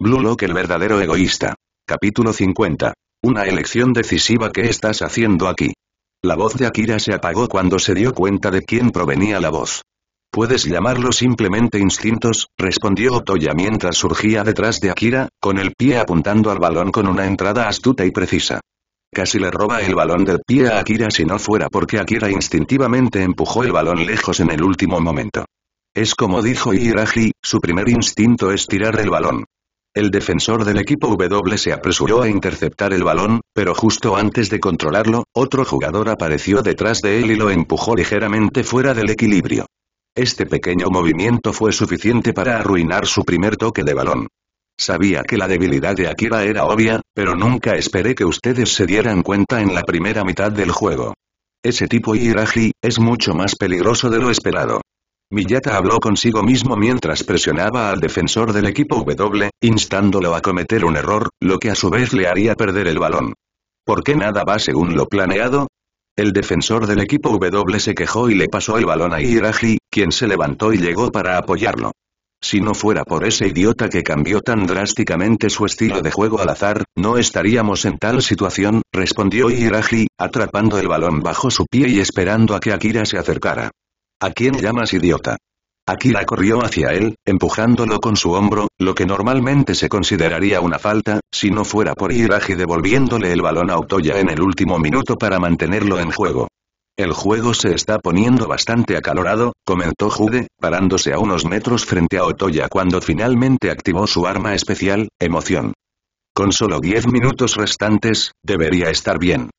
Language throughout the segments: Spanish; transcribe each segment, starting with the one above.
Blue Lock, el verdadero egoísta. Capítulo 50. Una elección decisiva. ¿Qué estás haciendo aquí? La voz de Akira se apagó cuando se dio cuenta de quién provenía la voz. Puedes llamarlo simplemente instintos, respondió Otoya mientras surgía detrás de Akira, con el pie apuntando al balón con una entrada astuta y precisa. Casi le roba el balón del pie a Akira si no fuera porque Akira instintivamente empujó el balón lejos en el último momento. Es como dijo Hiragi, su primer instinto es tirar el balón. El defensor del equipo W se apresuró a interceptar el balón, pero justo antes de controlarlo, otro jugador apareció detrás de él y lo empujó ligeramente fuera del equilibrio. Este pequeño movimiento fue suficiente para arruinar su primer toque de balón. Sabía que la debilidad de Akira era obvia, pero nunca esperé que ustedes se dieran cuenta en la primera mitad del juego. Ese tipo Hiragi es mucho más peligroso de lo esperado. Miyata habló consigo mismo mientras presionaba al defensor del equipo W, instándolo a cometer un error, lo que a su vez le haría perder el balón. ¿Por qué nada va según lo planeado? El defensor del equipo W se quejó y le pasó el balón a Hiragi, quien se levantó y llegó para apoyarlo. Si no fuera por ese idiota que cambió tan drásticamente su estilo de juego al azar, no estaríamos en tal situación, respondió Hiragi, atrapando el balón bajo su pie y esperando a que Akira se acercara. ¿A quién llamas idiota? Akira corrió hacia él, empujándolo con su hombro, lo que normalmente se consideraría una falta, si no fuera por Hiragi devolviéndole el balón a Otoya en el último minuto para mantenerlo en juego. El juego se está poniendo bastante acalorado, comentó Jude, parándose a unos metros frente a Otoya cuando finalmente activó su arma especial, emoción. Con solo 10 minutos restantes, debería estar bien.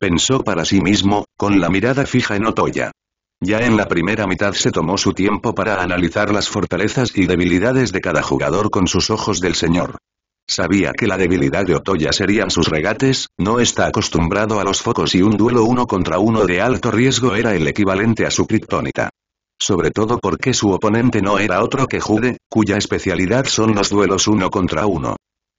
Pensó para sí mismo, con la mirada fija en Otoya. Ya en la primera mitad se tomó su tiempo para analizar las fortalezas y debilidades de cada jugador con sus ojos del señor. Sabía que la debilidad de Otoya serían sus regates, no está acostumbrado a los focos y un duelo 1 contra 1 de alto riesgo era el equivalente a su kriptonita. Sobre todo porque su oponente no era otro que Jude, cuya especialidad son los duelos 1 contra 1.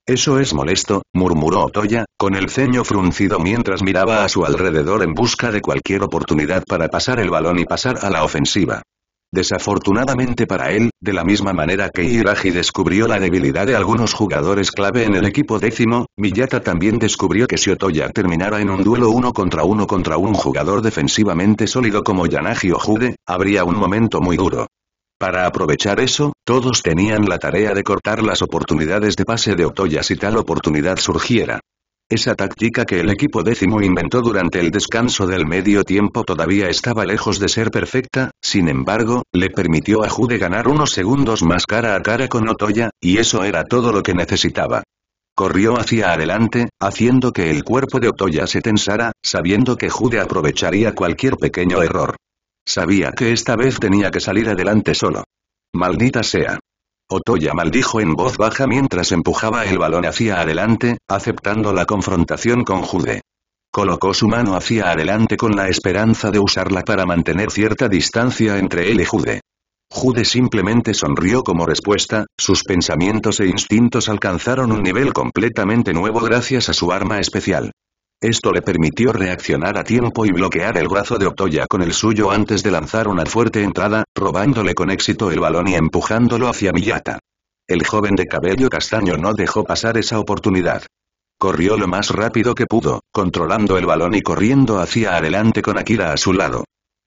Eso es molesto, murmuró Otoya, con el ceño fruncido mientras miraba a su alrededor en busca de cualquier oportunidad para pasar el balón y pasar a la ofensiva. Desafortunadamente para él, de la misma manera que Hiragi descubrió la debilidad de algunos jugadores clave en el equipo décimo, Miyata también descubrió que si Otoya terminara en un duelo 1 contra 1 contra un jugador defensivamente sólido como Yanagi o Jude, habría un momento muy duro. Para aprovechar eso, todos tenían la tarea de cortar las oportunidades de pase de Otoya si tal oportunidad surgiera. Esa táctica que el equipo décimo inventó durante el descanso del medio tiempo todavía estaba lejos de ser perfecta, sin embargo, le permitió a Jude ganar unos segundos más cara a cara con Otoya, y eso era todo lo que necesitaba. Corrió hacia adelante, haciendo que el cuerpo de Otoya se tensara, sabiendo que Jude aprovecharía cualquier pequeño error. Sabía que esta vez tenía que salir adelante solo. Maldita sea. Otoya maldijo en voz baja mientras empujaba el balón hacia adelante, aceptando la confrontación con Jude. Colocó su mano hacia adelante con la esperanza de usarla para mantener cierta distancia entre él y Jude. Jude simplemente sonrió como respuesta, sus pensamientos e instintos alcanzaron un nivel completamente nuevo gracias a su arma especial. Esto le permitió reaccionar a tiempo y bloquear el brazo de Otoya con el suyo antes de lanzar una fuerte entrada, robándole con éxito el balón y empujándolo hacia Miyata. El joven de cabello castaño no dejó pasar esa oportunidad. Corrió lo más rápido que pudo, controlando el balón y corriendo hacia adelante con Akira a su lado.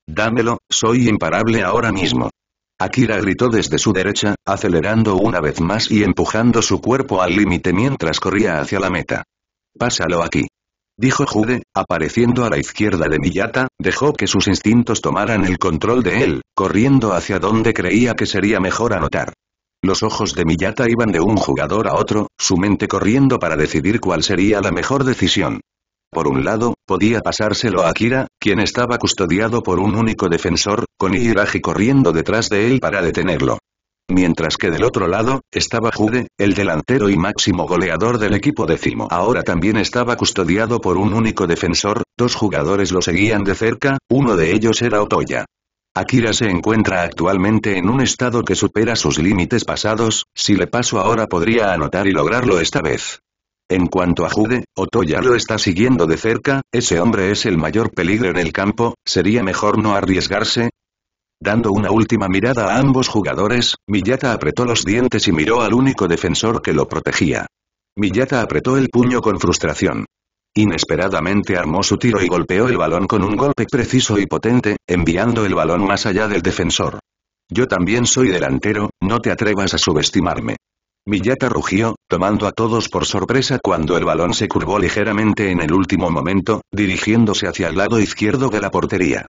«Dámelo, soy imparable ahora mismo». Akira gritó desde su derecha, acelerando una vez más y empujando su cuerpo al límite mientras corría hacia la meta. «Pásalo aquí», dijo Jude, apareciendo a la izquierda de Miyata, dejó que sus instintos tomaran el control de él, corriendo hacia donde creía que sería mejor anotar. Los ojos de Miyata iban de un jugador a otro, su mente corriendo para decidir cuál sería la mejor decisión. Por un lado, podía pasárselo a Akira, quien estaba custodiado por un único defensor, con Hiragi corriendo detrás de él para detenerlo. Mientras que del otro lado, estaba Jude, el delantero y máximo goleador del equipo décimo. Ahora también estaba custodiado por un único defensor, dos jugadores lo seguían de cerca, uno de ellos era Otoya. Akira se encuentra actualmente en un estado que supera sus límites pasados, si le paso ahora podría anotar y lograrlo esta vez. En cuanto a Jude, Otoya lo está siguiendo de cerca, ese hombre es el mayor peligro en el campo, ¿sería mejor no arriesgarse? Dando una última mirada a ambos jugadores, Miyata apretó los dientes y miró al único defensor que lo protegía. Miyata apretó el puño con frustración. Inesperadamente armó su tiro y golpeó el balón con un golpe preciso y potente, enviando el balón más allá del defensor. Yo también soy delantero, no te atrevas a subestimarme. Miyata rugió, tomando a todos por sorpresa cuando el balón se curvó ligeramente en el último momento, dirigiéndose hacia el lado izquierdo de la portería.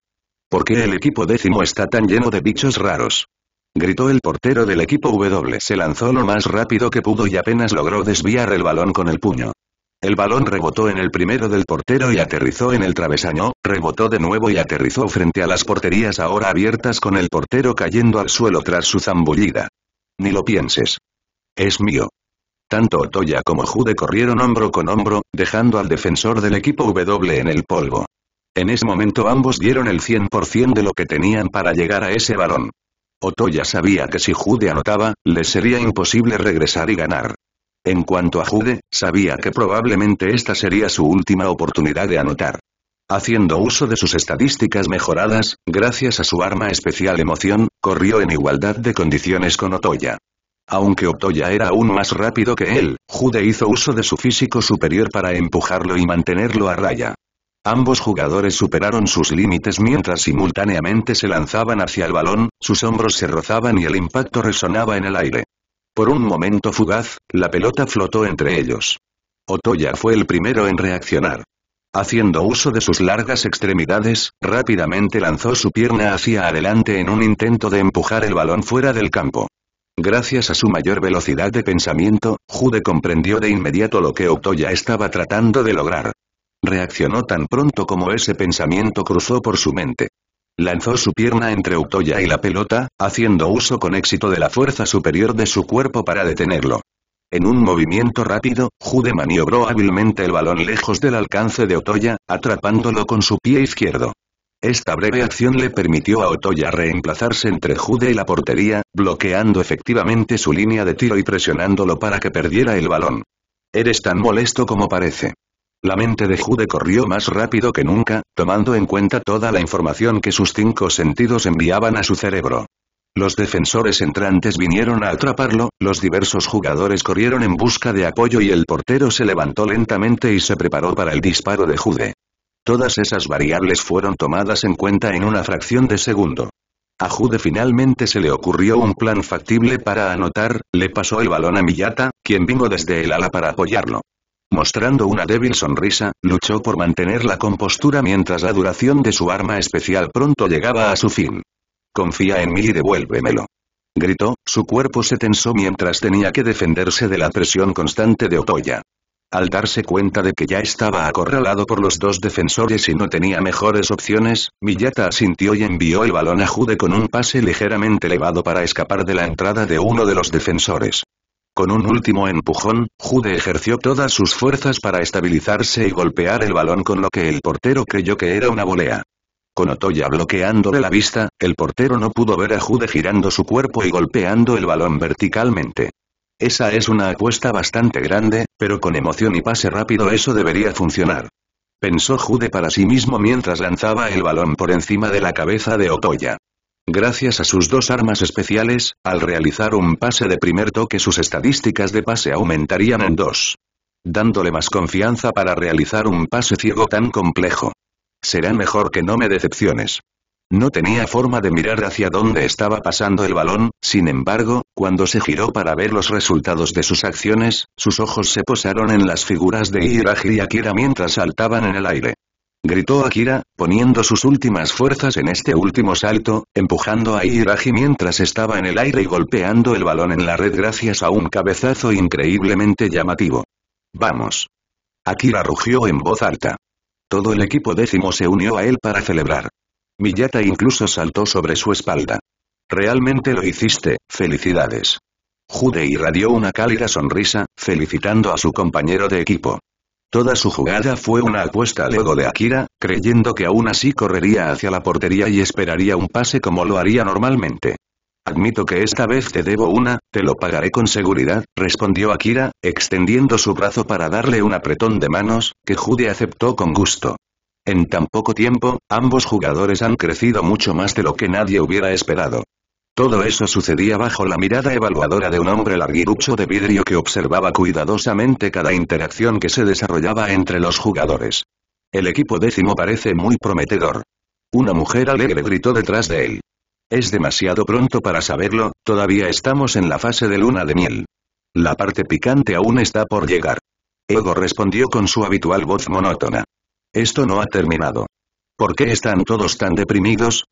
¿Por qué el equipo décimo está tan lleno de bichos raros?, gritó el portero del equipo W. Se lanzó lo más rápido que pudo y apenas logró desviar el balón con el puño. El balón rebotó en el primero del portero y aterrizó en el travesaño, rebotó de nuevo y aterrizó frente a las porterías ahora abiertas con el portero cayendo al suelo tras su zambullida. Ni lo pienses. Es mío. Tanto Otoya como Jude corrieron hombro con hombro, dejando al defensor del equipo W en el polvo. En ese momento ambos dieron el 100% de lo que tenían para llegar a ese balón. Otoya sabía que si Jude anotaba, les sería imposible regresar y ganar. En cuanto a Jude, sabía que probablemente esta sería su última oportunidad de anotar. Haciendo uso de sus estadísticas mejoradas, gracias a su arma especial emoción, corrió en igualdad de condiciones con Otoya. Aunque Otoya era aún más rápido que él, Jude hizo uso de su físico superior para empujarlo y mantenerlo a raya. Ambos jugadores superaron sus límites mientras simultáneamente se lanzaban hacia el balón, sus hombros se rozaban y el impacto resonaba en el aire. Por un momento fugaz, la pelota flotó entre ellos. Otoya fue el primero en reaccionar. Haciendo uso de sus largas extremidades, rápidamente lanzó su pierna hacia adelante en un intento de empujar el balón fuera del campo. Gracias a su mayor velocidad de pensamiento, Jude comprendió de inmediato lo que Otoya estaba tratando de lograr. Reaccionó tan pronto como ese pensamiento cruzó por su mente. Lanzó su pierna entre Otoya y la pelota, haciendo uso con éxito de la fuerza superior de su cuerpo para detenerlo. En un movimiento rápido, Jude maniobró hábilmente el balón lejos del alcance de Otoya, atrapándolo con su pie izquierdo. Esta breve acción le permitió a Otoya reemplazarse entre Jude y la portería, bloqueando efectivamente su línea de tiro y presionándolo para que perdiera el balón. Eres tan molesto como parece. La mente de Jude corrió más rápido que nunca, tomando en cuenta toda la información que sus 5 sentidos enviaban a su cerebro. Los defensores entrantes vinieron a atraparlo, los diversos jugadores corrieron en busca de apoyo y el portero se levantó lentamente y se preparó para el disparo de Jude. Todas esas variables fueron tomadas en cuenta en una fracción de segundo. A Jude finalmente se le ocurrió un plan factible para anotar, le pasó el balón a Miyata, quien vino desde el ala para apoyarlo. Mostrando una débil sonrisa, luchó por mantener la compostura mientras la duración de su arma especial pronto llegaba a su fin. «Confía en mí y devuélvemelo», gritó, su cuerpo se tensó mientras tenía que defenderse de la presión constante de Otoya. Al darse cuenta de que ya estaba acorralado por los dos defensores y no tenía mejores opciones, Miyata asintió y envió el balón a Jude con un pase ligeramente elevado para escapar de la entrada de uno de los defensores. Con un último empujón, Jude ejerció todas sus fuerzas para estabilizarse y golpear el balón con lo que el portero creyó que era una volea. Con Otoya bloqueándole la vista, el portero no pudo ver a Jude girando su cuerpo y golpeando el balón verticalmente. Esa es una apuesta bastante grande, pero con emoción y pase rápido eso debería funcionar, pensó Jude para sí mismo mientras lanzaba el balón por encima de la cabeza de Otoya. Gracias a sus dos armas especiales, al realizar un pase de primer toque sus estadísticas de pase aumentarían en 2. Dándole más confianza para realizar un pase ciego tan complejo. Será mejor que no me decepciones. No tenía forma de mirar hacia dónde estaba pasando el balón, sin embargo, cuando se giró para ver los resultados de sus acciones, sus ojos se posaron en las figuras de Hiragi y Akira mientras saltaban en el aire. Gritó Akira, poniendo sus últimas fuerzas en este último salto, empujando a Hiragi mientras estaba en el aire y golpeando el balón en la red gracias a un cabezazo increíblemente llamativo. ¡Vamos! Akira rugió en voz alta. Todo el equipo décimo se unió a él para celebrar. Miyata incluso saltó sobre su espalda. Realmente lo hiciste, felicidades. Jude irradió una cálida sonrisa, felicitando a su compañero de equipo. Toda su jugada fue una apuesta al ego de Akira, creyendo que aún así correría hacia la portería y esperaría un pase como lo haría normalmente. «Admito que esta vez te debo una, te lo pagaré con seguridad», respondió Akira, extendiendo su brazo para darle un apretón de manos, que Jude aceptó con gusto. En tan poco tiempo, ambos jugadores han crecido mucho más de lo que nadie hubiera esperado. Todo eso sucedía bajo la mirada evaluadora de un hombre larguirucho de vidrio que observaba cuidadosamente cada interacción que se desarrollaba entre los jugadores. El equipo décimo parece muy prometedor. Una mujer alegre gritó detrás de él. Es demasiado pronto para saberlo, todavía estamos en la fase de luna de miel. La parte picante aún está por llegar. Ego respondió con su habitual voz monótona. Esto no ha terminado. ¿Por qué están todos tan deprimidos?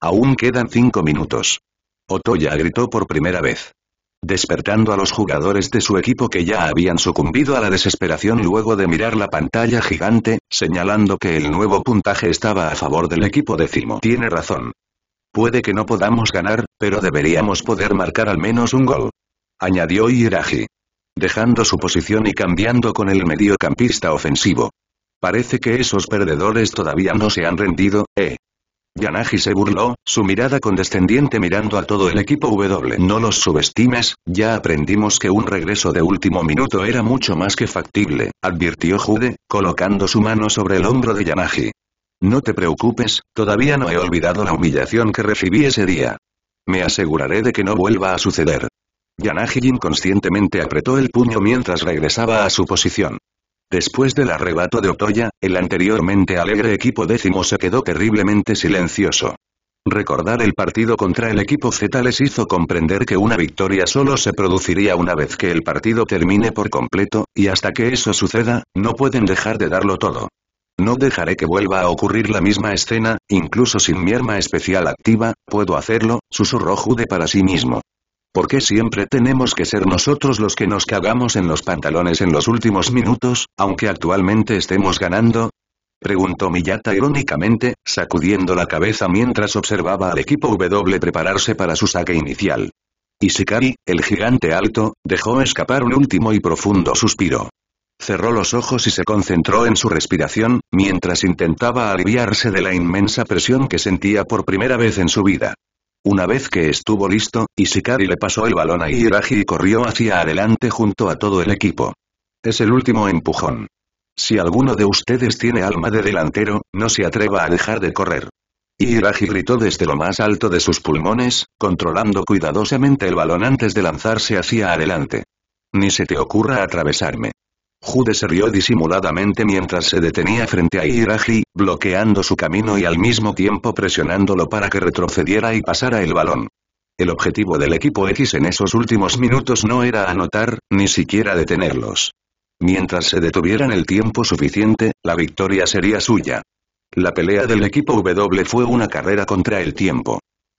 Aún quedan 5 minutos. Otoya gritó por primera vez, despertando a los jugadores de su equipo que ya habían sucumbido a la desesperación luego de mirar la pantalla gigante, señalando que el nuevo puntaje estaba a favor del equipo décimo. Tiene razón. Puede que no podamos ganar, pero deberíamos poder marcar al menos un gol. Añadió Hiragi, dejando su posición y cambiando con el mediocampista ofensivo. Parece que esos perdedores todavía no se han rendido, Yanagi se burló, su mirada condescendiente mirando a todo el equipo W. No los subestimes, ya aprendimos que un regreso de último minuto era mucho más que factible, advirtió Jude, colocando su mano sobre el hombro de Yanagi. No te preocupes, todavía no he olvidado la humillación que recibí ese día. Me aseguraré de que no vuelva a suceder. Yanagi inconscientemente apretó el puño mientras regresaba a su posición. Después del arrebato de Otoya, el anteriormente alegre equipo décimo se quedó terriblemente silencioso. Recordar el partido contra el equipo Z les hizo comprender que una victoria solo se produciría una vez que el partido termine por completo, y hasta que eso suceda, no pueden dejar de darlo todo. No dejaré que vuelva a ocurrir la misma escena, incluso sin mi arma especial activa, puedo hacerlo, susurró Jude para sí mismo. ¿Por qué siempre tenemos que ser nosotros los que nos cagamos en los pantalones en los últimos minutos, aunque actualmente estemos ganando? Preguntó Miyata irónicamente, sacudiendo la cabeza mientras observaba al equipo W prepararse para su saque inicial. Ishikari, el gigante alto, dejó escapar un último y profundo suspiro. Cerró los ojos y se concentró en su respiración, mientras intentaba aliviarse de la inmensa presión que sentía por primera vez en su vida. Una vez que estuvo listo, Ishikari le pasó el balón a Hiragi y corrió hacia adelante junto a todo el equipo. Es el último empujón. Si alguno de ustedes tiene alma de delantero, no se atreva a dejar de correr. Hiragi gritó desde lo más alto de sus pulmones, controlando cuidadosamente el balón antes de lanzarse hacia adelante. Ni se te ocurra atravesarme. Jude se rió disimuladamente mientras se detenía frente a Hiragi, bloqueando su camino y al mismo tiempo presionándolo para que retrocediera y pasara el balón. El objetivo del equipo X en esos últimos minutos no era anotar, ni siquiera detenerlos. Mientras se detuvieran el tiempo suficiente, la victoria sería suya. La pelea del equipo W fue una carrera contra el tiempo.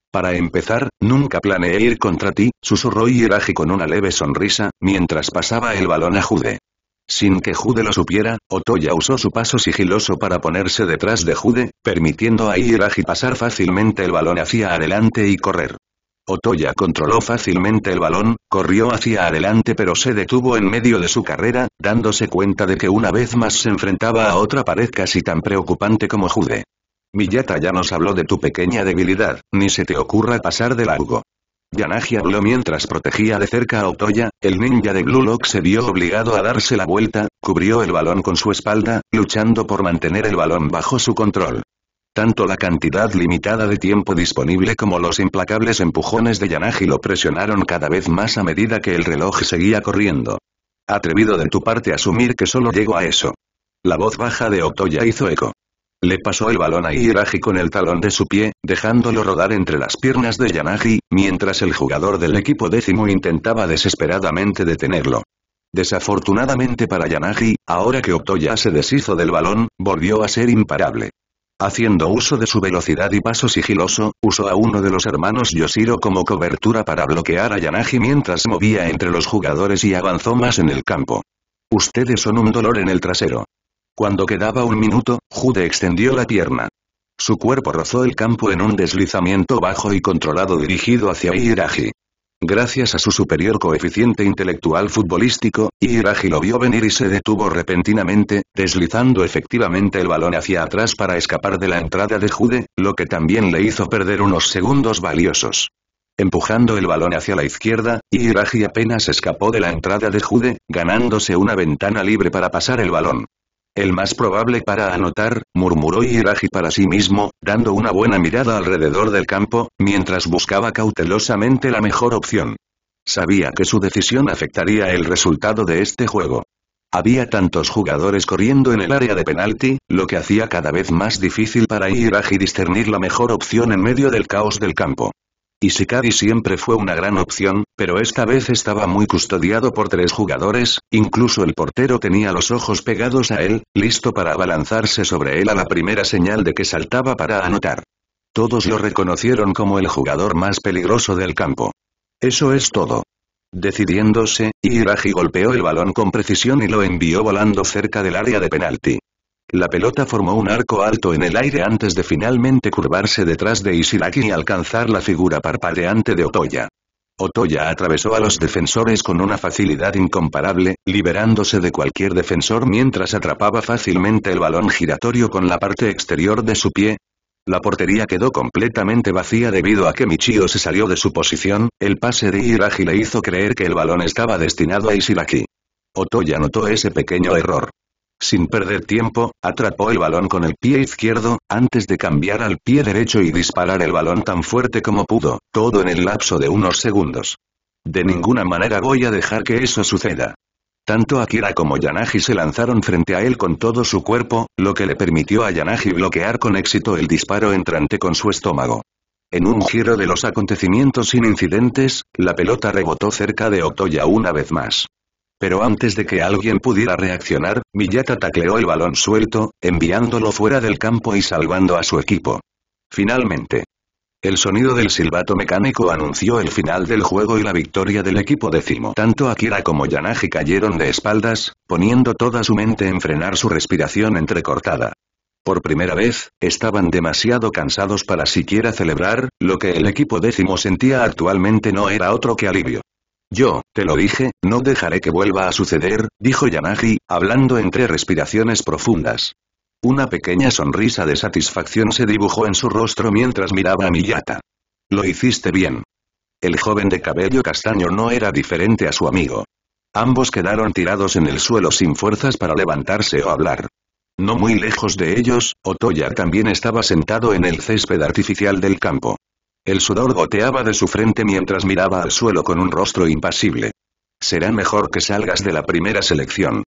Para empezar, nunca planeé ir contra ti, susurró Hiragi con una leve sonrisa, mientras pasaba el balón a Jude. Sin que Jude lo supiera, Otoya usó su paso sigiloso para ponerse detrás de Jude, permitiendo a Hiragi pasar fácilmente el balón hacia adelante y correr. Otoya controló fácilmente el balón, corrió hacia adelante pero se detuvo en medio de su carrera, dándose cuenta de que una vez más se enfrentaba a otra pared casi tan preocupante como Jude. Miyata ya nos habló de tu pequeña debilidad, ni se te ocurra pasar de largo. Yanagi habló mientras protegía de cerca a Otoya, el ninja de Blue Lock se vio obligado a darse la vuelta, cubrió el balón con su espalda, luchando por mantener el balón bajo su control. Tanto la cantidad limitada de tiempo disponible como los implacables empujones de Yanagi lo presionaron cada vez más a medida que el reloj seguía corriendo. Atrevido de tu parte asumir que solo llego a eso. La voz baja de Otoya hizo eco. Le pasó el balón a Hiragi con el talón de su pie, dejándolo rodar entre las piernas de Yanagi, mientras el jugador del equipo décimo intentaba desesperadamente detenerlo. Desafortunadamente para Yanagi, ahora que Otoya se deshizo del balón, volvió a ser imparable. Haciendo uso de su velocidad y paso sigiloso, usó a uno de los hermanos Yoshiro como cobertura para bloquear a Yanagi mientras movía entre los jugadores y avanzó más en el campo. Ustedes son un dolor en el trasero. Cuando quedaba un minuto, Jude extendió la pierna. Su cuerpo rozó el campo en un deslizamiento bajo y controlado dirigido hacia Hiragi. Gracias a su superior coeficiente intelectual futbolístico, Hiragi lo vio venir y se detuvo repentinamente, deslizando efectivamente el balón hacia atrás para escapar de la entrada de Jude, lo que también le hizo perder unos segundos valiosos. Empujando el balón hacia la izquierda, Hiragi apenas escapó de la entrada de Jude, ganándose una ventana libre para pasar el balón. El más probable para anotar, murmuró Hiragi para sí mismo, dando una buena mirada alrededor del campo, mientras buscaba cautelosamente la mejor opción. Sabía que su decisión afectaría el resultado de este juego. Había tantos jugadores corriendo en el área de penalti, lo que hacía cada vez más difícil para Hiragi discernir la mejor opción en medio del caos del campo. Ishikari siempre fue una gran opción, pero esta vez estaba muy custodiado por tres jugadores, incluso el portero tenía los ojos pegados a él, listo para abalanzarse sobre él a la primera señal de que saltaba para anotar. Todos lo reconocieron como el jugador más peligroso del campo. Eso es todo. Decidiéndose, Hiragi golpeó el balón con precisión y lo envió volando cerca del área de penalti. La pelota formó un arco alto en el aire antes de finalmente curvarse detrás de Ishiraki y alcanzar la figura parpadeante de Otoya. Otoya atravesó a los defensores con una facilidad incomparable, liberándose de cualquier defensor mientras atrapaba fácilmente el balón giratorio con la parte exterior de su pie. La portería quedó completamente vacía debido a que Michio se salió de su posición, el pase de Hiragi le hizo creer que el balón estaba destinado a Ishiraki. Otoya notó ese pequeño error. Sin perder tiempo, atrapó el balón con el pie izquierdo, antes de cambiar al pie derecho y disparar el balón tan fuerte como pudo, todo en el lapso de unos segundos. De ninguna manera voy a dejar que eso suceda. Tanto Akira como Yanagi se lanzaron frente a él con todo su cuerpo, lo que le permitió a Yanagi bloquear con éxito el disparo entrante con su estómago. En un giro de los acontecimientos sin incidentes, la pelota rebotó cerca de Otoya una vez más. Pero antes de que alguien pudiera reaccionar, Miyata tacleó el balón suelto, enviándolo fuera del campo y salvando a su equipo. Finalmente. El sonido del silbato mecánico anunció el final del juego y la victoria del equipo décimo. Tanto Akira como Yanagi cayeron de espaldas, poniendo toda su mente en frenar su respiración entrecortada. Por primera vez, estaban demasiado cansados para siquiera celebrar, lo que el equipo décimo sentía actualmente no era otro que alivio. «Yo, te lo dije, no dejaré que vuelva a suceder», dijo Yanagi, hablando entre respiraciones profundas. Una pequeña sonrisa de satisfacción se dibujó en su rostro mientras miraba a Miyata. «Lo hiciste bien». El joven de cabello castaño no era diferente a su amigo. Ambos quedaron tirados en el suelo sin fuerzas para levantarse o hablar. No muy lejos de ellos, Otoya también estaba sentado en el césped artificial del campo. El sudor goteaba de su frente mientras miraba al suelo con un rostro impasible. «Será mejor que salgas de la primera selección».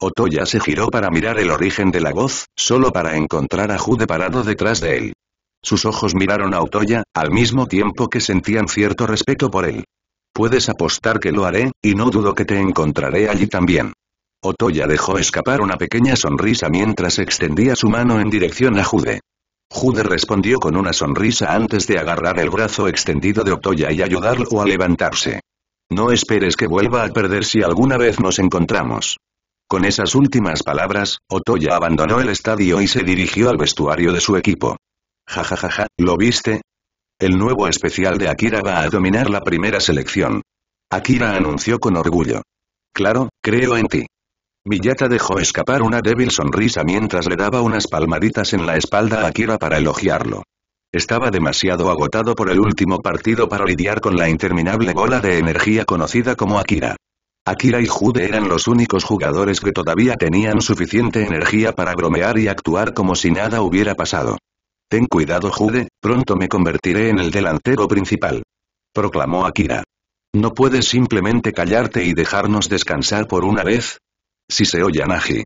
Otoya se giró para mirar el origen de la voz, solo para encontrar a Jude parado detrás de él. Sus ojos miraron a Otoya, al mismo tiempo que sentían cierto respeto por él. «Puedes apostar que lo haré, y no dudo que te encontraré allí también». Otoya dejó escapar una pequeña sonrisa mientras extendía su mano en dirección a Jude. Jude respondió con una sonrisa antes de agarrar el brazo extendido de Otoya y ayudarlo a levantarse. «No esperes que vuelva a perder si alguna vez nos encontramos». Con esas últimas palabras, Otoya abandonó el estadio y se dirigió al vestuario de su equipo. «Jajajaja, ¿lo viste? El nuevo especial de Akira va a dominar la primera selección». Akira anunció con orgullo. «Claro, creo en ti». Miyata dejó escapar una débil sonrisa mientras le daba unas palmaditas en la espalda a Akira para elogiarlo. Estaba demasiado agotado por el último partido para lidiar con la interminable bola de energía conocida como Akira. Akira y Jude eran los únicos jugadores que todavía tenían suficiente energía para bromear y actuar como si nada hubiera pasado. «Ten cuidado Jude, pronto me convertiré en el delantero principal», proclamó Akira. «¿No puedes simplemente callarte y dejarnos descansar por una vez?», siseó Yanagi.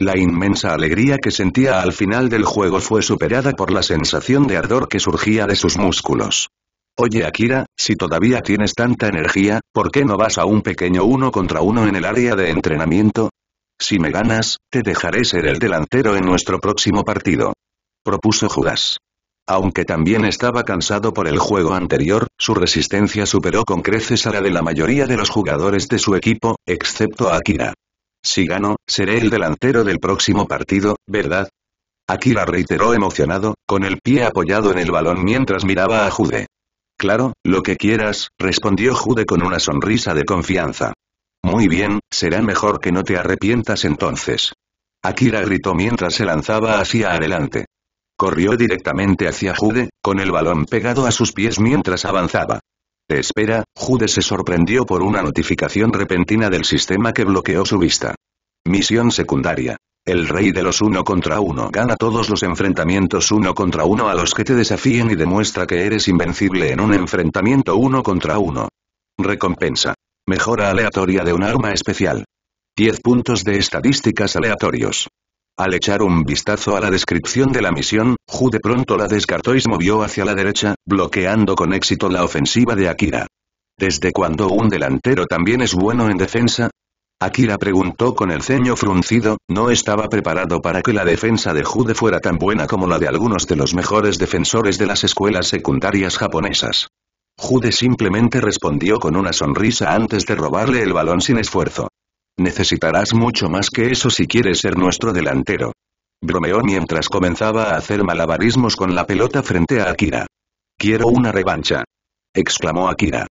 La inmensa alegría que sentía al final del juego fue superada por la sensación de ardor que surgía de sus músculos. «Oye Akira, si todavía tienes tanta energía, ¿por qué no vas a un pequeño 1 contra 1 en el área de entrenamiento? Si me ganas, te dejaré ser el delantero en nuestro próximo partido», propuso Judas. Aunque también estaba cansado por el juego anterior, su resistencia superó con creces a la de la mayoría de los jugadores de su equipo, excepto a Akira. «Si gano, seré el delantero del próximo partido, ¿verdad?», Akira reiteró emocionado, con el pie apoyado en el balón mientras miraba a Jude. «Claro, lo que quieras», respondió Jude con una sonrisa de confianza. «Muy bien, será mejor que no te arrepientas entonces», Akira gritó mientras se lanzaba hacia adelante. Corrió directamente hacia Jude, con el balón pegado a sus pies mientras avanzaba. «Te espera», Jude se sorprendió por una notificación repentina del sistema que bloqueó su vista. «Misión secundaria. El rey de los 1 contra 1 gana todos los enfrentamientos 1 contra 1 a los que te desafíen y demuestra que eres invencible en un enfrentamiento 1 contra 1. Recompensa. Mejora aleatoria de un arma especial. 10 puntos de estadísticas aleatorios. Al echar un vistazo a la descripción de la misión, Jude pronto la descartó y se movió hacia la derecha, bloqueando con éxito la ofensiva de Akira. ¿Desde cuándo un delantero también es bueno en defensa? Akira preguntó con el ceño fruncido, no estaba preparado para que la defensa de Jude fuera tan buena como la de algunos de los mejores defensores de las escuelas secundarias japonesas. Jude simplemente respondió con una sonrisa antes de robarle el balón sin esfuerzo. Necesitarás mucho más que eso si quieres ser nuestro delantero. Bromeó mientras comenzaba a hacer malabarismos con la pelota frente a Akira. Quiero una revancha. Exclamó Akira.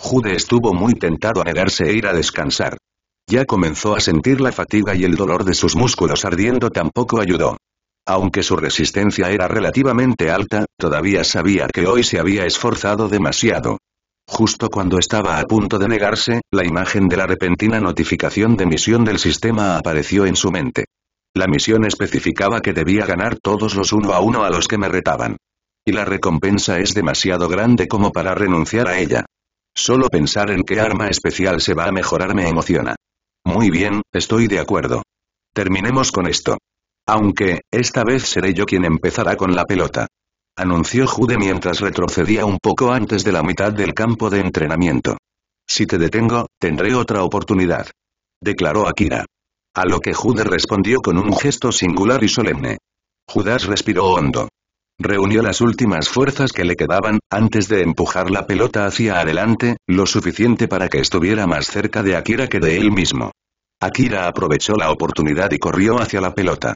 Jude estuvo muy tentado a negarse e ir a descansar. Ya comenzó a sentir la fatiga y el dolor de sus músculos ardiendo tampoco ayudó. Aunque su resistencia era relativamente alta, todavía sabía que hoy se había esforzado demasiado. Justo cuando estaba a punto de negarse, la imagen de la repentina notificación de misión del sistema apareció en su mente. La misión especificaba que debía ganar todos los 1 a 1 a los que me retaban. Y la recompensa es demasiado grande como para renunciar a ella. Solo pensar en qué arma especial se va a mejorar me emociona. Muy bien, estoy de acuerdo. Terminemos con esto. Aunque, esta vez seré yo quien empezará con la pelota. Anunció Jude mientras retrocedía un poco antes de la mitad del campo de entrenamiento. Si te detengo, tendré otra oportunidad. Declaró Akira. A lo que Jude respondió con un gesto singular y solemne. Judas respiró hondo. Reunió las últimas fuerzas que le quedaban, antes de empujar la pelota hacia adelante, lo suficiente para que estuviera más cerca de Akira que de él mismo. Akira aprovechó la oportunidad y corrió hacia la pelota.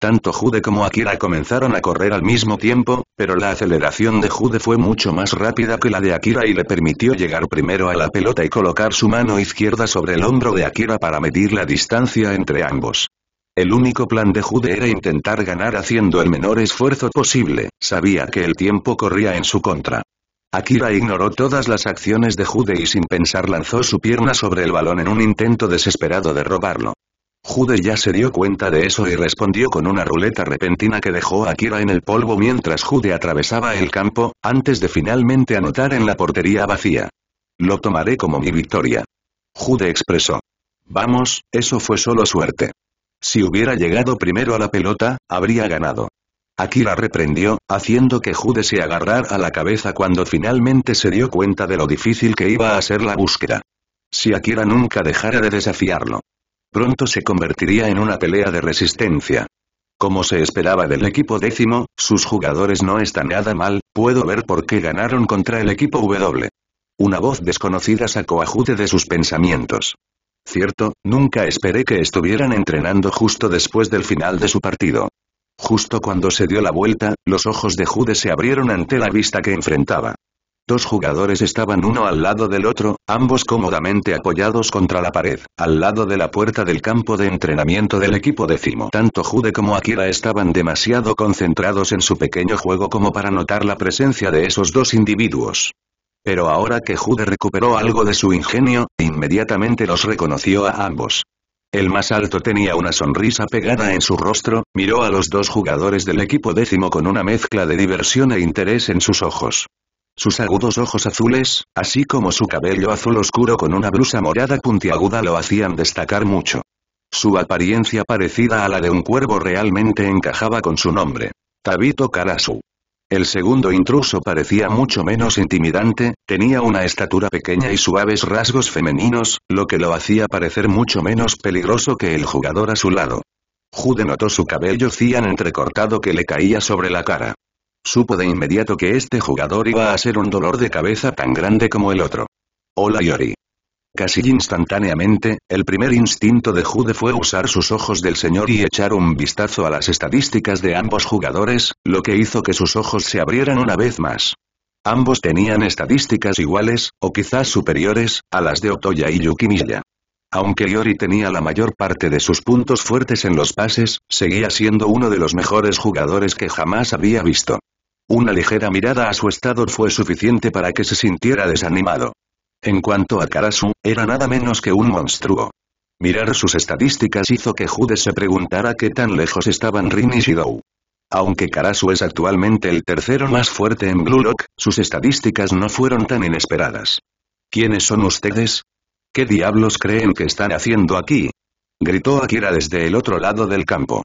Tanto Jude como Akira comenzaron a correr al mismo tiempo, pero la aceleración de Jude fue mucho más rápida que la de Akira y le permitió llegar primero a la pelota y colocar su mano izquierda sobre el hombro de Akira para medir la distancia entre ambos. El único plan de Jude era intentar ganar haciendo el menor esfuerzo posible, sabía que el tiempo corría en su contra. Akira ignoró todas las acciones de Jude y sin pensar lanzó su pierna sobre el balón en un intento desesperado de robarlo. Jude ya se dio cuenta de eso y respondió con una ruleta repentina que dejó a Akira en el polvo mientras Jude atravesaba el campo, antes de finalmente anotar en la portería vacía. Lo tomaré como mi victoria. Jude expresó. Vamos, eso fue solo suerte. Si hubiera llegado primero a la pelota, habría ganado. Akira reprendió, haciendo que Jude se agarrara a la cabeza cuando finalmente se dio cuenta de lo difícil que iba a ser la búsqueda. Si Akira nunca dejara de desafiarlo. Pronto se convertiría en una pelea de resistencia. Como se esperaba del equipo décimo, sus jugadores no están nada mal, puedo ver por qué ganaron contra el equipo W. Una voz desconocida sacó a Jude de sus pensamientos. Cierto, nunca esperé que estuvieran entrenando justo después del final de su partido. Justo cuando se dio la vuelta, los ojos de Jude se abrieron ante la vista que enfrentaba. Dos jugadores estaban uno al lado del otro, ambos cómodamente apoyados contra la pared, al lado de la puerta del campo de entrenamiento del equipo décimo. Tanto Jude como Akira estaban demasiado concentrados en su pequeño juego como para notar la presencia de esos dos individuos. Pero ahora que Jude recuperó algo de su ingenio, inmediatamente los reconoció a ambos. El más alto tenía una sonrisa pegada en su rostro, miró a los dos jugadores del equipo décimo con una mezcla de diversión e interés en sus ojos. Sus agudos ojos azules, así como su cabello azul oscuro con una blusa morada puntiaguda lo hacían destacar mucho. Su apariencia parecida a la de un cuervo realmente encajaba con su nombre. Tabito Karasu. El segundo intruso parecía mucho menos intimidante, tenía una estatura pequeña y suaves rasgos femeninos, lo que lo hacía parecer mucho menos peligroso que el jugador a su lado. Jude notó su cabello cian entrecortado que le caía sobre la cara. Supo de inmediato que este jugador iba a ser un dolor de cabeza tan grande como el otro. Hola Yori. Casi instantáneamente, el primer instinto de Jude fue usar sus ojos del señor y echar un vistazo a las estadísticas de ambos jugadores, lo que hizo que sus ojos se abrieran una vez más. Ambos tenían estadísticas iguales, o quizás superiores, a las de Otoya y Yukimiya. Aunque Yori tenía la mayor parte de sus puntos fuertes en los pases, seguía siendo uno de los mejores jugadores que jamás había visto. Una ligera mirada a su estado fue suficiente para que se sintiera desanimado. En cuanto a Karasu, era nada menos que un monstruo. Mirar sus estadísticas hizo que Jude se preguntara qué tan lejos estaban Rin y Shidou. Aunque Karasu es actualmente el tercero más fuerte en Blue Lock, sus estadísticas no fueron tan inesperadas. ¿Quiénes son ustedes? ¿Qué diablos creen que están haciendo aquí? Gritó Akira desde el otro lado del campo.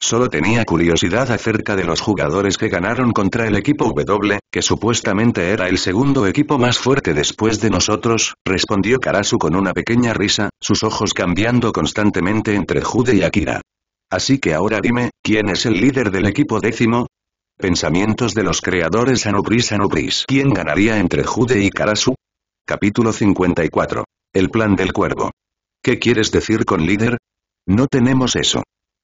Solo tenía curiosidad acerca de los jugadores que ganaron contra el equipo W, que supuestamente era el segundo equipo más fuerte después de nosotros, respondió Karasu con una pequeña risa, sus ojos cambiando constantemente entre Jude y Akira. Así que ahora dime, ¿quién es el líder del equipo décimo? Pensamientos de los creadores Anubris. ¿Quién ganaría entre Jude y Karasu? Capítulo 54. El plan del cuervo. ¿Qué quieres decir con líder? No tenemos eso.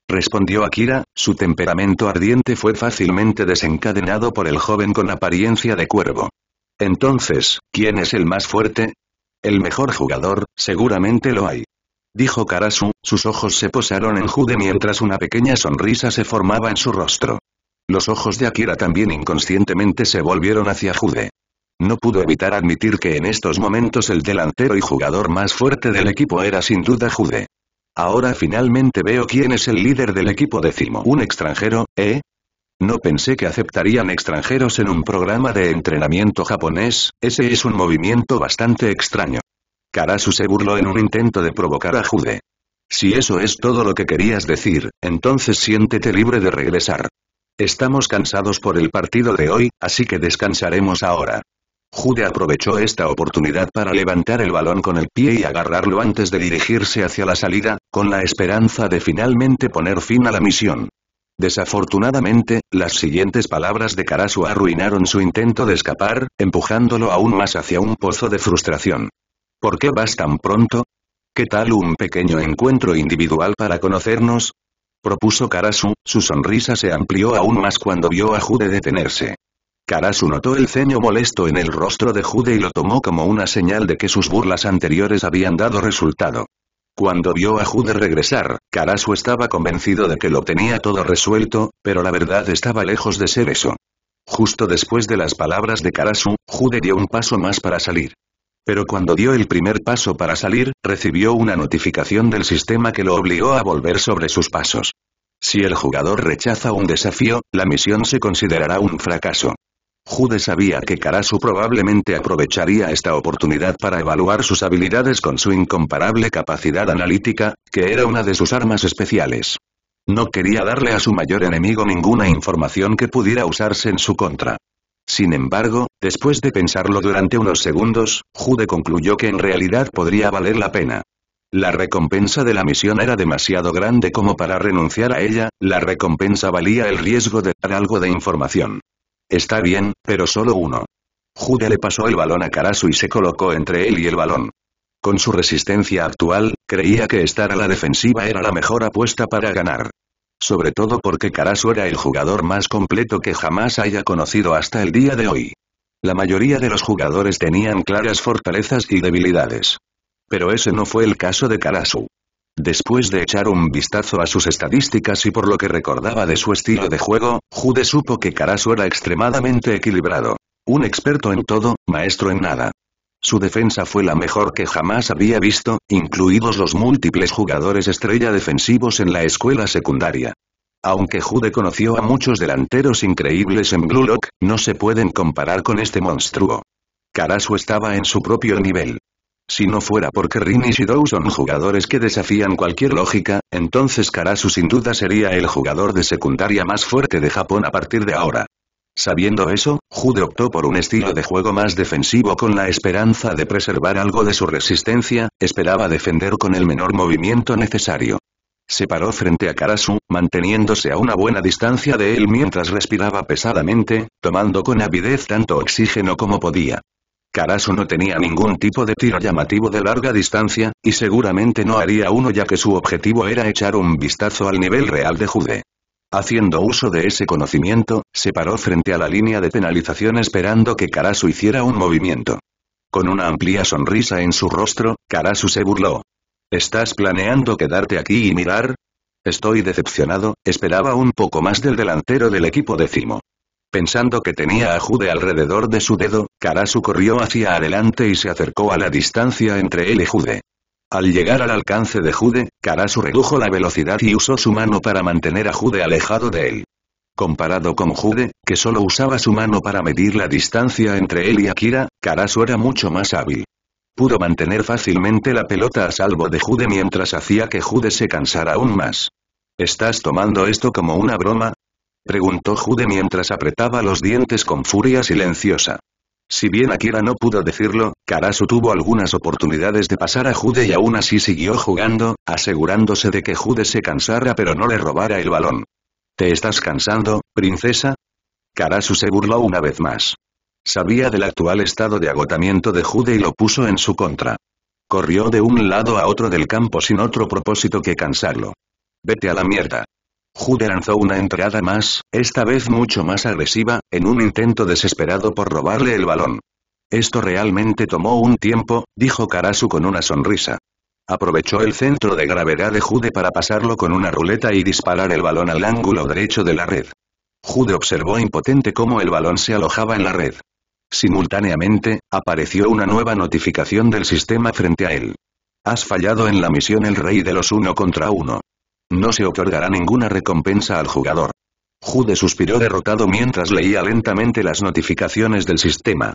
Respondió Akira, su temperamento ardiente fue fácilmente desencadenado por el joven con apariencia de cuervo. Entonces, ¿quién es el más fuerte? El mejor jugador, seguramente lo hay. Dijo Karasu, sus ojos se posaron en Jude mientras una pequeña sonrisa se formaba en su rostro. Los ojos de Akira también inconscientemente se volvieron hacia Jude. No pudo evitar admitir que en estos momentos el delantero y jugador más fuerte del equipo era sin duda Jude. Ahora finalmente veo quién es el líder del equipo décimo. ¿Un extranjero, eh? No pensé que aceptarían extranjeros en un programa de entrenamiento japonés, ese es un movimiento bastante extraño. Karasu se burló en un intento de provocar a Jude. Si eso es todo lo que querías decir, entonces siéntete libre de regresar. Estamos cansados por el partido de hoy, así que descansaremos ahora. Jude aprovechó esta oportunidad para levantar el balón con el pie y agarrarlo antes de dirigirse hacia la salida, con la esperanza de finalmente poner fin a la misión. Desafortunadamente, las siguientes palabras de Karasu arruinaron su intento de escapar, empujándolo aún más hacia un pozo de frustración. ¿Por qué vas tan pronto? ¿Qué tal un pequeño encuentro individual para conocernos? Propuso Karasu, su sonrisa se amplió aún más cuando vio a Jude detenerse. Karasu notó el ceño molesto en el rostro de Jude y lo tomó como una señal de que sus burlas anteriores habían dado resultado. Cuando vio a Jude regresar, Karasu estaba convencido de que lo tenía todo resuelto, pero la verdad estaba lejos de ser eso. Justo después de las palabras de Karasu, Jude dio un paso más para salir. Pero cuando dio el primer paso para salir, recibió una notificación del sistema que lo obligó a volver sobre sus pasos. Si el jugador rechaza un desafío, la misión se considerará un fracaso. Jude sabía que Karasu probablemente aprovecharía esta oportunidad para evaluar sus habilidades con su incomparable capacidad analítica, que era una de sus armas especiales. No quería darle a su mayor enemigo ninguna información que pudiera usarse en su contra. Sin embargo, después de pensarlo durante unos segundos, Jude concluyó que en realidad podría valer la pena. La recompensa de la misión era demasiado grande como para renunciar a ella, la recompensa valía el riesgo de dar algo de información. Está bien, pero solo uno. Jude le pasó el balón a Karasu y se colocó entre él y el balón. Con su resistencia actual, creía que estar a la defensiva era la mejor apuesta para ganar. Sobre todo porque Karasu era el jugador más completo que jamás haya conocido hasta el día de hoy. La mayoría de los jugadores tenían claras fortalezas y debilidades. Pero ese no fue el caso de Karasu. Después de echar un vistazo a sus estadísticas y por lo que recordaba de su estilo de juego, Jude supo que Karasu era extremadamente equilibrado. Un experto en todo, maestro en nada. Su defensa fue la mejor que jamás había visto, incluidos los múltiples jugadores estrella defensivos en la escuela secundaria. Aunque Jude conoció a muchos delanteros increíbles en Blue Lock, no se pueden comparar con este monstruo. Karasu estaba en su propio nivel. Si no fuera porque Rin y Shidou son jugadores que desafían cualquier lógica, entonces Karasu sin duda sería el jugador de secundaria más fuerte de Japón a partir de ahora. Sabiendo eso, Jude optó por un estilo de juego más defensivo con la esperanza de preservar algo de su resistencia, esperaba defender con el menor movimiento necesario. Se paró frente a Karasu, manteniéndose a una buena distancia de él mientras respiraba pesadamente, tomando con avidez tanto oxígeno como podía. Karasu no tenía ningún tipo de tiro llamativo de larga distancia, y seguramente no haría uno ya que su objetivo era echar un vistazo al nivel real de Jude. Haciendo uso de ese conocimiento, se paró frente a la línea de penalización esperando que Karasu hiciera un movimiento. Con una amplia sonrisa en su rostro, Karasu se burló. ¿Estás planeando quedarte aquí y mirar? Estoy decepcionado, esperaba un poco más del delantero del equipo décimo. Pensando que tenía a Jude alrededor de su dedo, Karasu corrió hacia adelante y se acercó a la distancia entre él y Jude. Al llegar al alcance de Jude, Karasu redujo la velocidad y usó su mano para mantener a Jude alejado de él. Comparado con Jude, que solo usaba su mano para medir la distancia entre él y Akira, Karasu era mucho más hábil. Pudo mantener fácilmente la pelota a salvo de Jude mientras hacía que Jude se cansara aún más. ¿Estás tomando esto como una broma?, preguntó Jude mientras apretaba los dientes con furia silenciosa. Si bien Akira no pudo decirlo, Karasu tuvo algunas oportunidades de pasar a Jude y aún así siguió jugando, asegurándose de que Jude se cansara pero no le robara el balón. ¿Te estás cansando, princesa? Karasu se burló una vez más. Sabía del actual estado de agotamiento de Jude y lo puso en su contra. Corrió de un lado a otro del campo sin otro propósito que cansarlo. Vete a la mierda. Jude lanzó una entrada más, esta vez mucho más agresiva, en un intento desesperado por robarle el balón. Esto realmente tomó un tiempo, dijo Karasu con una sonrisa. Aprovechó el centro de gravedad de Jude para pasarlo con una ruleta y disparar el balón al ángulo derecho de la red. Jude observó impotente cómo el balón se alojaba en la red. Simultáneamente, apareció una nueva notificación del sistema frente a él. Has fallado en la misión El Rey de los 1 contra 1. No se otorgará ninguna recompensa al jugador. Jude suspiró derrotado mientras leía lentamente las notificaciones del sistema.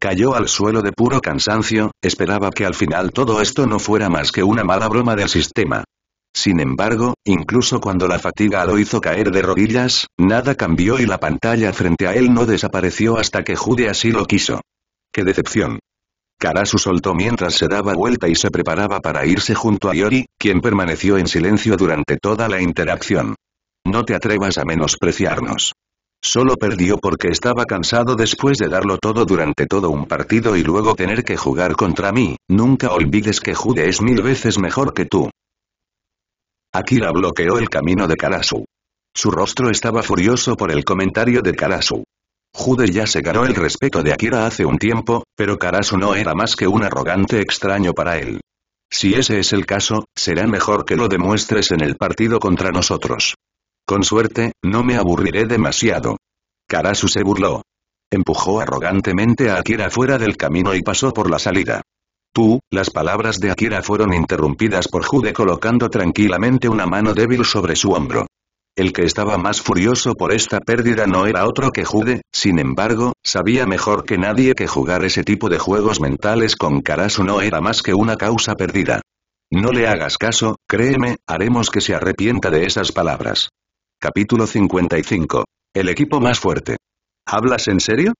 Cayó al suelo de puro cansancio, esperaba que al final todo esto no fuera más que una mala broma del sistema. Sin embargo, incluso cuando la fatiga lo hizo caer de rodillas, nada cambió y la pantalla frente a él no desapareció hasta que Jude así lo quiso. ¡Qué decepción! Karasu soltó mientras se daba vuelta y se preparaba para irse junto a Yori, quien permaneció en silencio durante toda la interacción. No te atrevas a menospreciarnos. Solo perdió porque estaba cansado después de darlo todo durante todo un partido y luego tener que jugar contra mí. Nunca olvides que Jude es 1000 veces mejor que tú. Akira bloqueó el camino de Karasu. Su rostro estaba furioso por el comentario de Karasu. Jude ya se ganó el respeto de Akira hace un tiempo, pero Karasu no era más que un arrogante extraño para él. Si ese es el caso, será mejor que lo demuestres en el partido contra nosotros. Con suerte, no me aburriré demasiado. Karasu se burló. Empujó arrogantemente a Akira fuera del camino y pasó por la salida. Las palabras de Akira fueron interrumpidas por Jude colocando tranquilamente una mano débil sobre su hombro. El que estaba más furioso por esta pérdida no era otro que Jude, sin embargo, sabía mejor que nadie que jugar ese tipo de juegos mentales con Karasu no era más que una causa perdida. No le hagas caso, créeme, haremos que se arrepienta de esas palabras. Capítulo 55. El equipo más fuerte. ¿Hablas en serio?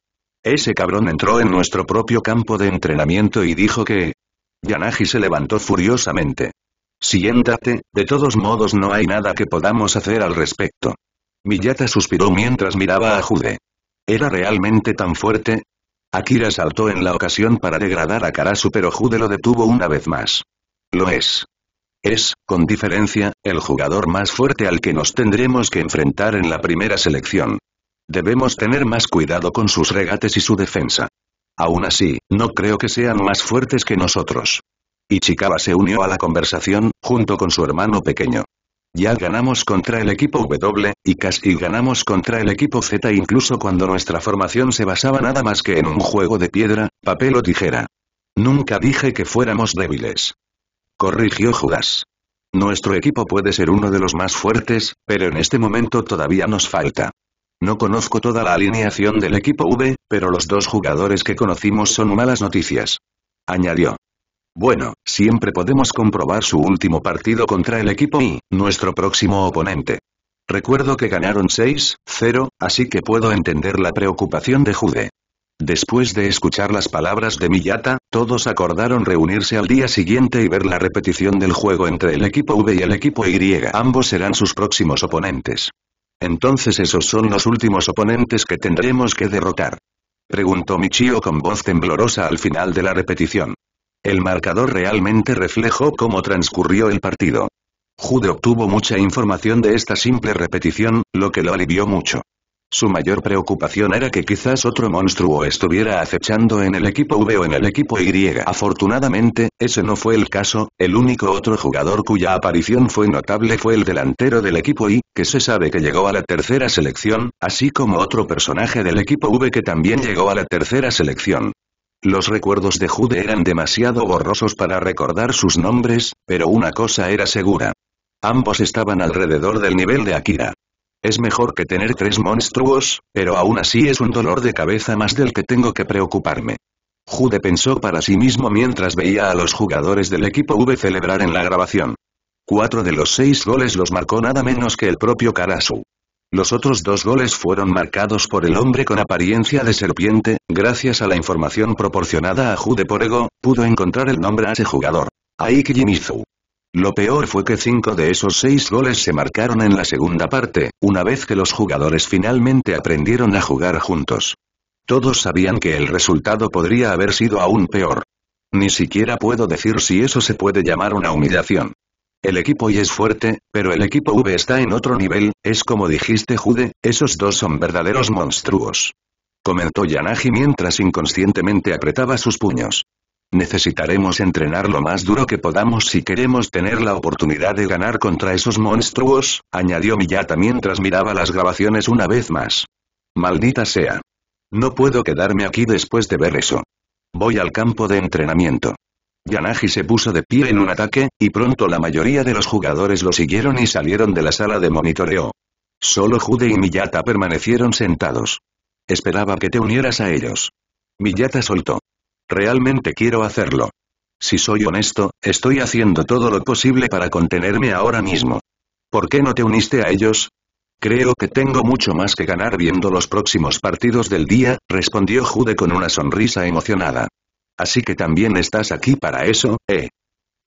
Ese cabrón entró en nuestro propio campo de entrenamiento y dijo que... Yanagi se levantó furiosamente. Siéntate, de todos modos no hay nada que podamos hacer al respecto. Miyata suspiró mientras miraba a Jude. ¿Era realmente tan fuerte? Akira saltó en la ocasión para degradar a Karasu pero Jude lo detuvo una vez más. Lo es. Es, con diferencia, el jugador más fuerte al que nos tendremos que enfrentar en la primera selección. Debemos tener más cuidado con sus regates y su defensa. Aún así, no creo que sean más fuertes que nosotros. Ichikawa se unió a la conversación, junto con su hermano pequeño. Ya ganamos contra el equipo W, y casi ganamos contra el equipo Z incluso cuando nuestra formación se basaba nada más que en un juego de piedra, papel o tijera. Nunca dije que fuéramos débiles. Corrigió Judas. Nuestro equipo puede ser uno de los más fuertes, pero en este momento todavía nos falta. No conozco toda la alineación del equipo V, pero los dos jugadores que conocimos son malas noticias. Añadió. Bueno, siempre podemos comprobar su último partido contra el equipo I, nuestro próximo oponente. Recuerdo que ganaron 6-0, así que puedo entender la preocupación de Jude. Después de escuchar las palabras de Miyata, todos acordaron reunirse al día siguiente y ver la repetición del juego entre el equipo V y el equipo Y. Ambos serán sus próximos oponentes. Entonces esos son los últimos oponentes que tendremos que derrotar. Preguntó Michio con voz temblorosa al final de la repetición. El marcador realmente reflejó cómo transcurrió el partido. Jude obtuvo mucha información de esta simple repetición, lo que lo alivió mucho. Su mayor preocupación era que quizás otro monstruo estuviera acechando en el equipo V o en el equipo Y. Afortunadamente, ese no fue el caso, el único otro jugador cuya aparición fue notable fue el delantero del equipo I, que se sabe que llegó a la tercera selección, así como otro personaje del equipo V que también llegó a la tercera selección. Los recuerdos de Jude eran demasiado borrosos para recordar sus nombres, pero una cosa era segura. Ambos estaban alrededor del nivel de Akira. Es mejor que tener 3 monstruos, pero aún así es un dolor de cabeza más del que tengo que preocuparme. Jude pensó para sí mismo mientras veía a los jugadores del equipo V celebrar en la grabación. 4 de los 6 goles los marcó nada menos que el propio Karasu. Los otros 2 goles fueron marcados por el hombre con apariencia de serpiente. Gracias a la información proporcionada a Jude por Ego, pudo encontrar el nombre a ese jugador, Aiki Jimizu. Lo peor fue que 5 de esos 6 goles se marcaron en la segunda parte, una vez que los jugadores finalmente aprendieron a jugar juntos. Todos sabían que el resultado podría haber sido aún peor. Ni siquiera puedo decir si eso se puede llamar una humillación. El equipo Y es fuerte, pero el equipo V está en otro nivel, es como dijiste Jude, esos 2 son verdaderos monstruos. Comentó Yanagi mientras inconscientemente apretaba sus puños. Necesitaremos entrenar lo más duro que podamos si queremos tener la oportunidad de ganar contra esos monstruos, añadió Miyata mientras miraba las grabaciones una vez más. Maldita sea. No puedo quedarme aquí después de ver eso. Voy al campo de entrenamiento. Yanagi se puso de pie en un ataque, y pronto la mayoría de los jugadores lo siguieron y salieron de la sala de monitoreo. Solo Jude y Miyata permanecieron sentados. Esperaba que te unieras a ellos. Miyata soltó. Realmente quiero hacerlo. Si soy honesto, estoy haciendo todo lo posible para contenerme ahora mismo. ¿Por qué no te uniste a ellos? Creo que tengo mucho más que ganar viendo los próximos partidos del día, respondió Jude con una sonrisa emocionada. Así que también estás aquí para eso, ¿eh?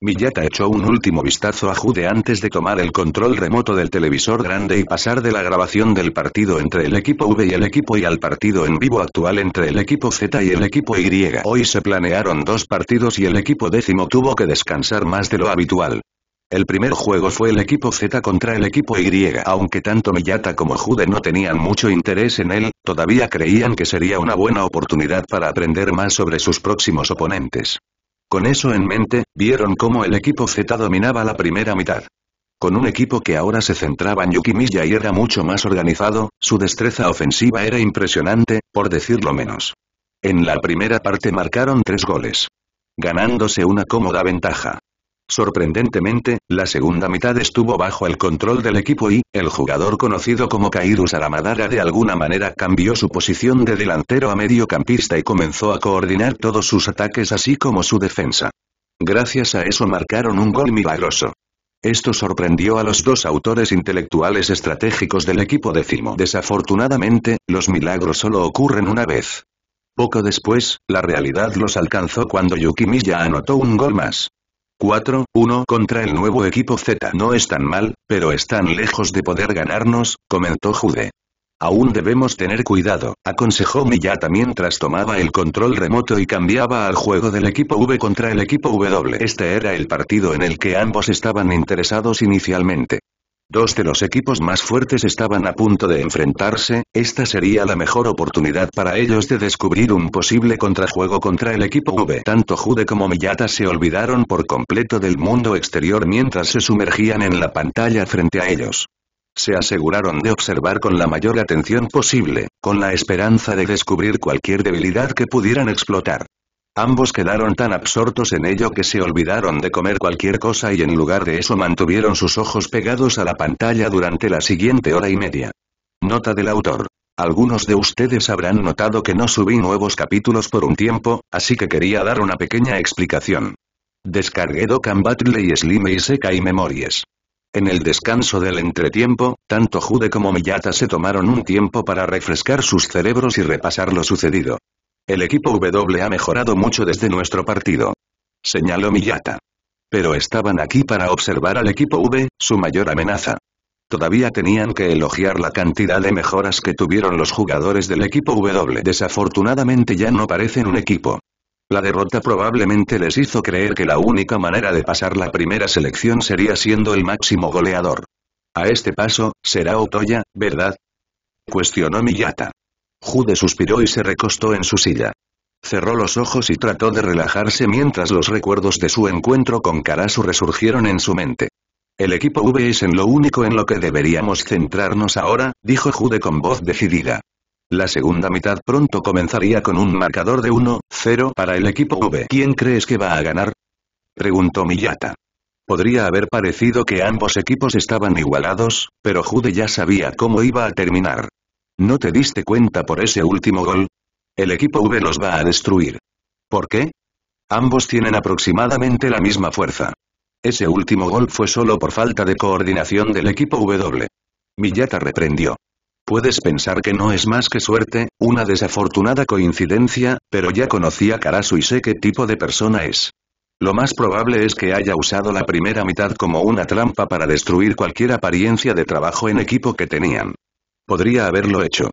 Miyata echó un último vistazo a Jude antes de tomar el control remoto del televisor grande y pasar de la grabación del partido entre el equipo V y el equipo Y al partido en vivo actual entre el equipo Z y el equipo Y. Hoy se planearon 2 partidos y el equipo décimo tuvo que descansar más de lo habitual. El primer juego fue el equipo Z contra el equipo Y. Aunque tanto Miyata como Jude no tenían mucho interés en él, todavía creían que sería una buena oportunidad para aprender más sobre sus próximos oponentes. Con eso en mente, vieron cómo el equipo Z dominaba la primera mitad. Con un equipo que ahora se centraba en Yukimiya y era mucho más organizado, su destreza ofensiva era impresionante, por decirlo menos. En la primera parte marcaron 3 goles, ganándose una cómoda ventaja. Sorprendentemente, la segunda mitad estuvo bajo el control del equipo Y, el jugador conocido como Saramadara de alguna manera cambió su posición de delantero a mediocampista y comenzó a coordinar todos sus ataques así como su defensa. Gracias a eso marcaron un gol milagroso. Esto sorprendió a los 2 autores intelectuales estratégicos del equipo décimo. Desafortunadamente, los milagros solo ocurren una vez. Poco después, la realidad los alcanzó cuando Yukimiya anotó un gol más. 4-1 contra el nuevo equipo Z. No es tan mal, pero están lejos de poder ganarnos, comentó Jude. Aún debemos tener cuidado, aconsejó Miyata mientras tomaba el control remoto y cambiaba al juego del equipo V contra el equipo W. Este era el partido en el que ambos estaban interesados inicialmente. 2 de los equipos más fuertes estaban a punto de enfrentarse, esta sería la mejor oportunidad para ellos de descubrir un posible contrajuego contra el equipo V. Tanto Jude como Miyata se olvidaron por completo del mundo exterior mientras se sumergían en la pantalla frente a ellos. Se aseguraron de observar con la mayor atención posible, con la esperanza de descubrir cualquier debilidad que pudieran explotar. Ambos quedaron tan absortos en ello que se olvidaron de comer cualquier cosa y en lugar de eso mantuvieron sus ojos pegados a la pantalla durante la siguiente hora y media. Nota del autor. Algunos de ustedes habrán notado que no subí nuevos capítulos por un tiempo, así que quería dar una pequeña explicación. Descargué Dokkan Battle y Slim Isekai Memories. En el descanso del entretiempo, tanto Jude como Miyata se tomaron un tiempo para refrescar sus cerebros y repasar lo sucedido. El equipo W ha mejorado mucho desde nuestro partido, señaló Miyata. Pero estaban aquí para observar al equipo V, su mayor amenaza. Todavía tenían que elogiar la cantidad de mejoras que tuvieron los jugadores del equipo W. Desafortunadamente ya no parecen un equipo. La derrota probablemente les hizo creer que la única manera de pasar la primera selección sería siendo el máximo goleador. A este paso, será Otoya, ¿verdad? Cuestionó Miyata. Jude suspiró y se recostó en su silla. Cerró los ojos y trató de relajarse mientras los recuerdos de su encuentro con Karasu resurgieron en su mente. El equipo V es en lo único en lo que deberíamos centrarnos ahora, dijo Jude con voz decidida. La segunda mitad pronto comenzaría con un marcador de 1-0 para el equipo V. ¿Quién crees que va a ganar?, preguntó Miyata. Podría haber parecido que ambos equipos estaban igualados, pero Jude ya sabía cómo iba a terminar. ¿No te diste cuenta por ese último gol? El equipo V los va a destruir. ¿Por qué? Ambos tienen aproximadamente la misma fuerza. Ese último gol fue solo por falta de coordinación del equipo W. Miyata reprendió. Puedes pensar que no es más que suerte, una desafortunada coincidencia, pero ya conocí a Karasu y sé qué tipo de persona es. Lo más probable es que haya usado la primera mitad como una trampa para destruir cualquier apariencia de trabajo en equipo que tenían. Podría haberlo hecho.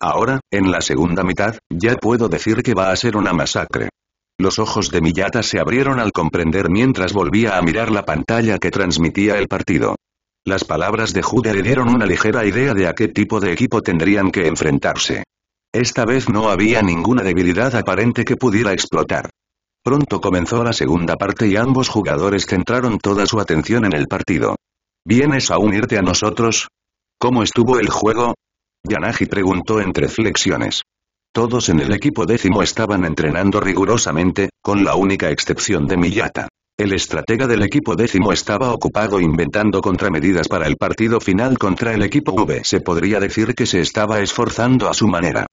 Ahora, en la segunda mitad, ya puedo decir que va a ser una masacre. Los ojos de Miyata se abrieron al comprender mientras volvía a mirar la pantalla que transmitía el partido. Las palabras de Jude le dieron una ligera idea de a qué tipo de equipo tendrían que enfrentarse. Esta vez no había ninguna debilidad aparente que pudiera explotar. Pronto comenzó la segunda parte y ambos jugadores centraron toda su atención en el partido. ¿Vienes a unirte a nosotros? ¿Cómo estuvo el juego?, Yanagi preguntó entre flexiones. Todos en el equipo décimo estaban entrenando rigurosamente, con la única excepción de Miyata. El estratega del equipo décimo estaba ocupado inventando contramedidas para el partido final contra el equipo V. Se podría decir que se estaba esforzando a su manera.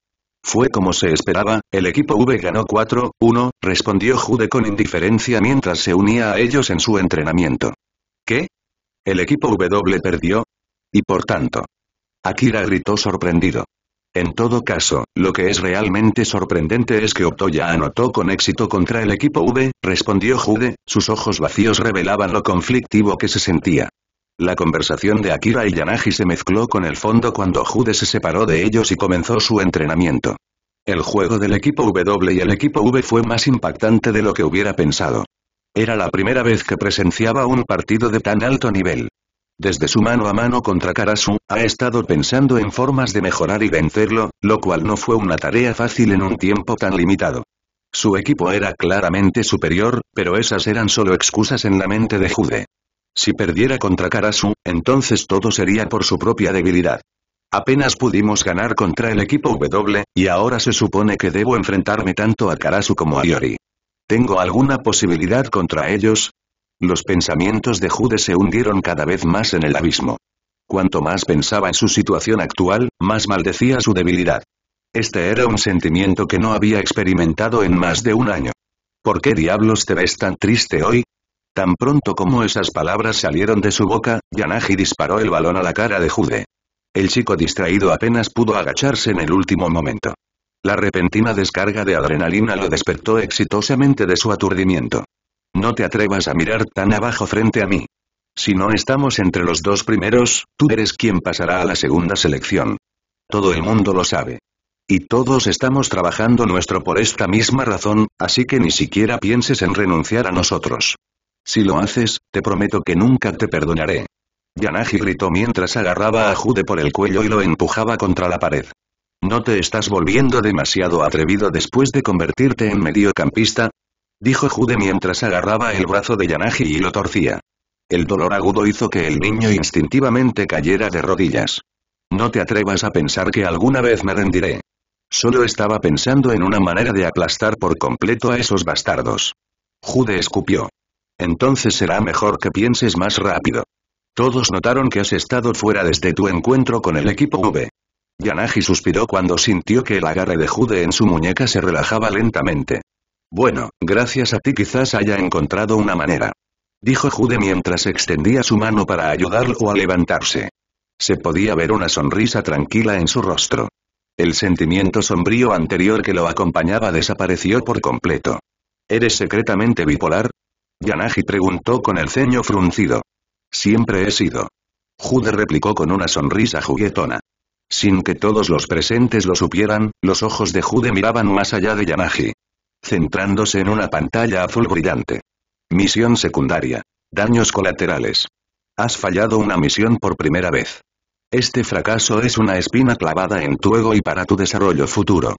Fue como se esperaba, el equipo V ganó 4-1, respondió Jude con indiferencia mientras se unía a ellos en su entrenamiento. ¿Qué? ¿El equipo W perdió? Y por tanto. Akira gritó sorprendido. En todo caso, lo que es realmente sorprendente es que Otoya anotó con éxito contra el equipo V, respondió Jude, sus ojos vacíos revelaban lo conflictivo que se sentía. La conversación de Akira y Yanagi se mezcló con el fondo cuando Jude se separó de ellos y comenzó su entrenamiento. El juego del equipo W y el equipo V fue más impactante de lo que hubiera pensado. Era la primera vez que presenciaba un partido de tan alto nivel. Desde su mano a mano contra Karasu, ha estado pensando en formas de mejorar y vencerlo, lo cual no fue una tarea fácil en un tiempo tan limitado. Su equipo era claramente superior, pero esas eran solo excusas en la mente de Jude. Si perdiera contra Karasu, entonces todo sería por su propia debilidad. Apenas pudimos ganar contra el equipo W, y ahora se supone que debo enfrentarme tanto a Karasu como a Yori. ¿Tengo alguna posibilidad contra ellos? Los pensamientos de Jude se hundieron cada vez más en el abismo. Cuanto más pensaba en su situación actual, más maldecía su debilidad. Este era un sentimiento que no había experimentado en más de un año. ¿Por qué diablos te ves tan triste hoy? Tan pronto como esas palabras salieron de su boca, Yanagi disparó el balón a la cara de Jude. El chico distraído apenas pudo agacharse en el último momento. La repentina descarga de adrenalina lo despertó exitosamente de su aturdimiento. No te atrevas a mirar tan abajo frente a mí. Si no estamos entre los dos primeros, tú eres quien pasará a la segunda selección. Todo el mundo lo sabe. Y todos estamos trabajando nuestro por esta misma razón, así que ni siquiera pienses en renunciar a nosotros. Si lo haces, te prometo que nunca te perdonaré. Yanagi gritó mientras agarraba a Jude por el cuello y lo empujaba contra la pared. ¿No te estás volviendo demasiado atrevido después de convertirte en mediocampista?, dijo Jude mientras agarraba el brazo de Yanagi y lo torcía. El dolor agudo hizo que el niño instintivamente cayera de rodillas. No te atrevas a pensar que alguna vez me rendiré. Solo estaba pensando en una manera de aplastar por completo a esos bastardos. Jude escupió. Entonces será mejor que pienses más rápido. Todos notaron que has estado fuera desde tu encuentro con el equipo V. Yanagi suspiró cuando sintió que el agarre de Jude en su muñeca se relajaba lentamente. Bueno, gracias a ti quizás haya encontrado una manera, dijo Jude mientras extendía su mano para ayudarlo a levantarse. Se podía ver una sonrisa tranquila en su rostro. El sentimiento sombrío anterior que lo acompañaba desapareció por completo. ¿Eres secretamente bipolar?, Yanagi preguntó con el ceño fruncido. Siempre he sido, Jude replicó con una sonrisa juguetona. Sin que todos los presentes lo supieran, los ojos de Jude miraban más allá de Yanagi, centrándose en una pantalla azul brillante. Misión secundaria. Daños colaterales. Has fallado una misión por primera vez. Este fracaso es una espina clavada en tu ego y para tu desarrollo futuro.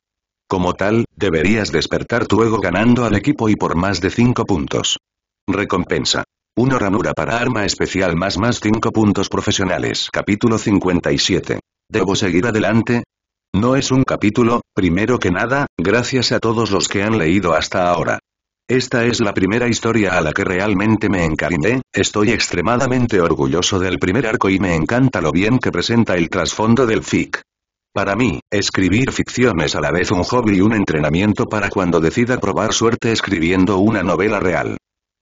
Como tal, deberías despertar tu ego ganando al equipo y por más de 5 puntos. Recompensa. Una ranura para arma especial más 5 puntos profesionales. Capítulo 57. ¿Debo seguir adelante? No es un capítulo, primero que nada, gracias a todos los que han leído hasta ahora. Esta es la primera historia a la que realmente me encariñé, estoy extremadamente orgulloso del primer arco y me encanta lo bien que presenta el trasfondo del fic. Para mí, escribir ficción es a la vez un hobby y un entrenamiento para cuando decida probar suerte escribiendo una novela real.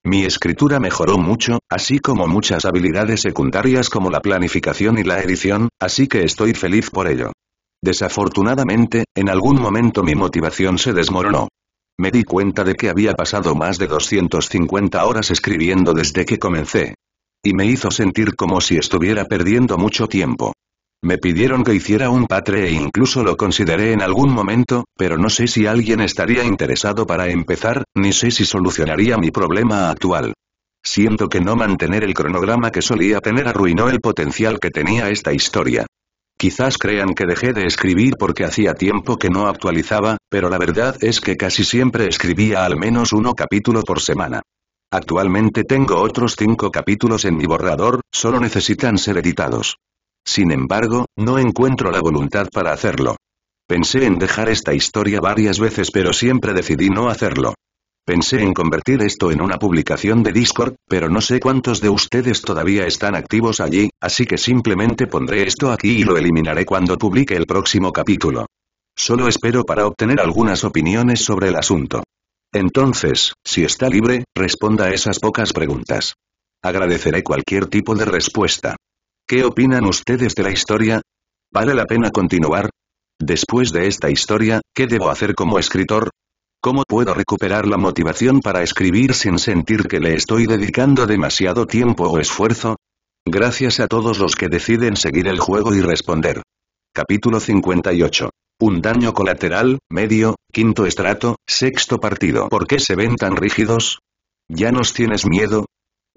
Mi escritura mejoró mucho, así como muchas habilidades secundarias como la planificación y la edición, así que estoy feliz por ello. Desafortunadamente, en algún momento mi motivación se desmoronó. Me di cuenta de que había pasado más de 250 horas escribiendo desde que comencé. Y me hizo sentir como si estuviera perdiendo mucho tiempo. Me pidieron que hiciera un patre e incluso lo consideré en algún momento, pero no sé si alguien estaría interesado para empezar, ni sé si solucionaría mi problema actual. Siento que no mantener el cronograma que solía tener arruinó el potencial que tenía esta historia. Quizás crean que dejé de escribir porque hacía tiempo que no actualizaba, pero la verdad es que casi siempre escribía al menos uno capítulo por semana. Actualmente tengo otros 5 capítulos en mi borrador, solo necesitan ser editados. Sin embargo, no encuentro la voluntad para hacerlo. Pensé en dejar esta historia varias veces pero siempre decidí no hacerlo. Pensé en convertir esto en una publicación de Discord, pero no sé cuántos de ustedes todavía están activos allí, así que simplemente pondré esto aquí y lo eliminaré cuando publique el próximo capítulo. Solo espero para obtener algunas opiniones sobre el asunto. Entonces, si está libre, responda a esas pocas preguntas. Agradeceré cualquier tipo de respuesta. ¿Qué opinan ustedes de la historia? ¿Vale la pena continuar? Después de esta historia, ¿qué debo hacer como escritor? ¿Cómo puedo recuperar la motivación para escribir sin sentir que le estoy dedicando demasiado tiempo o esfuerzo? Gracias a todos los que deciden seguir el juego y responder. Capítulo 58. Un daño colateral, medio, quinto estrato, sexto partido. ¿Por qué se ven tan rígidos? ¿Ya nos tienes miedo?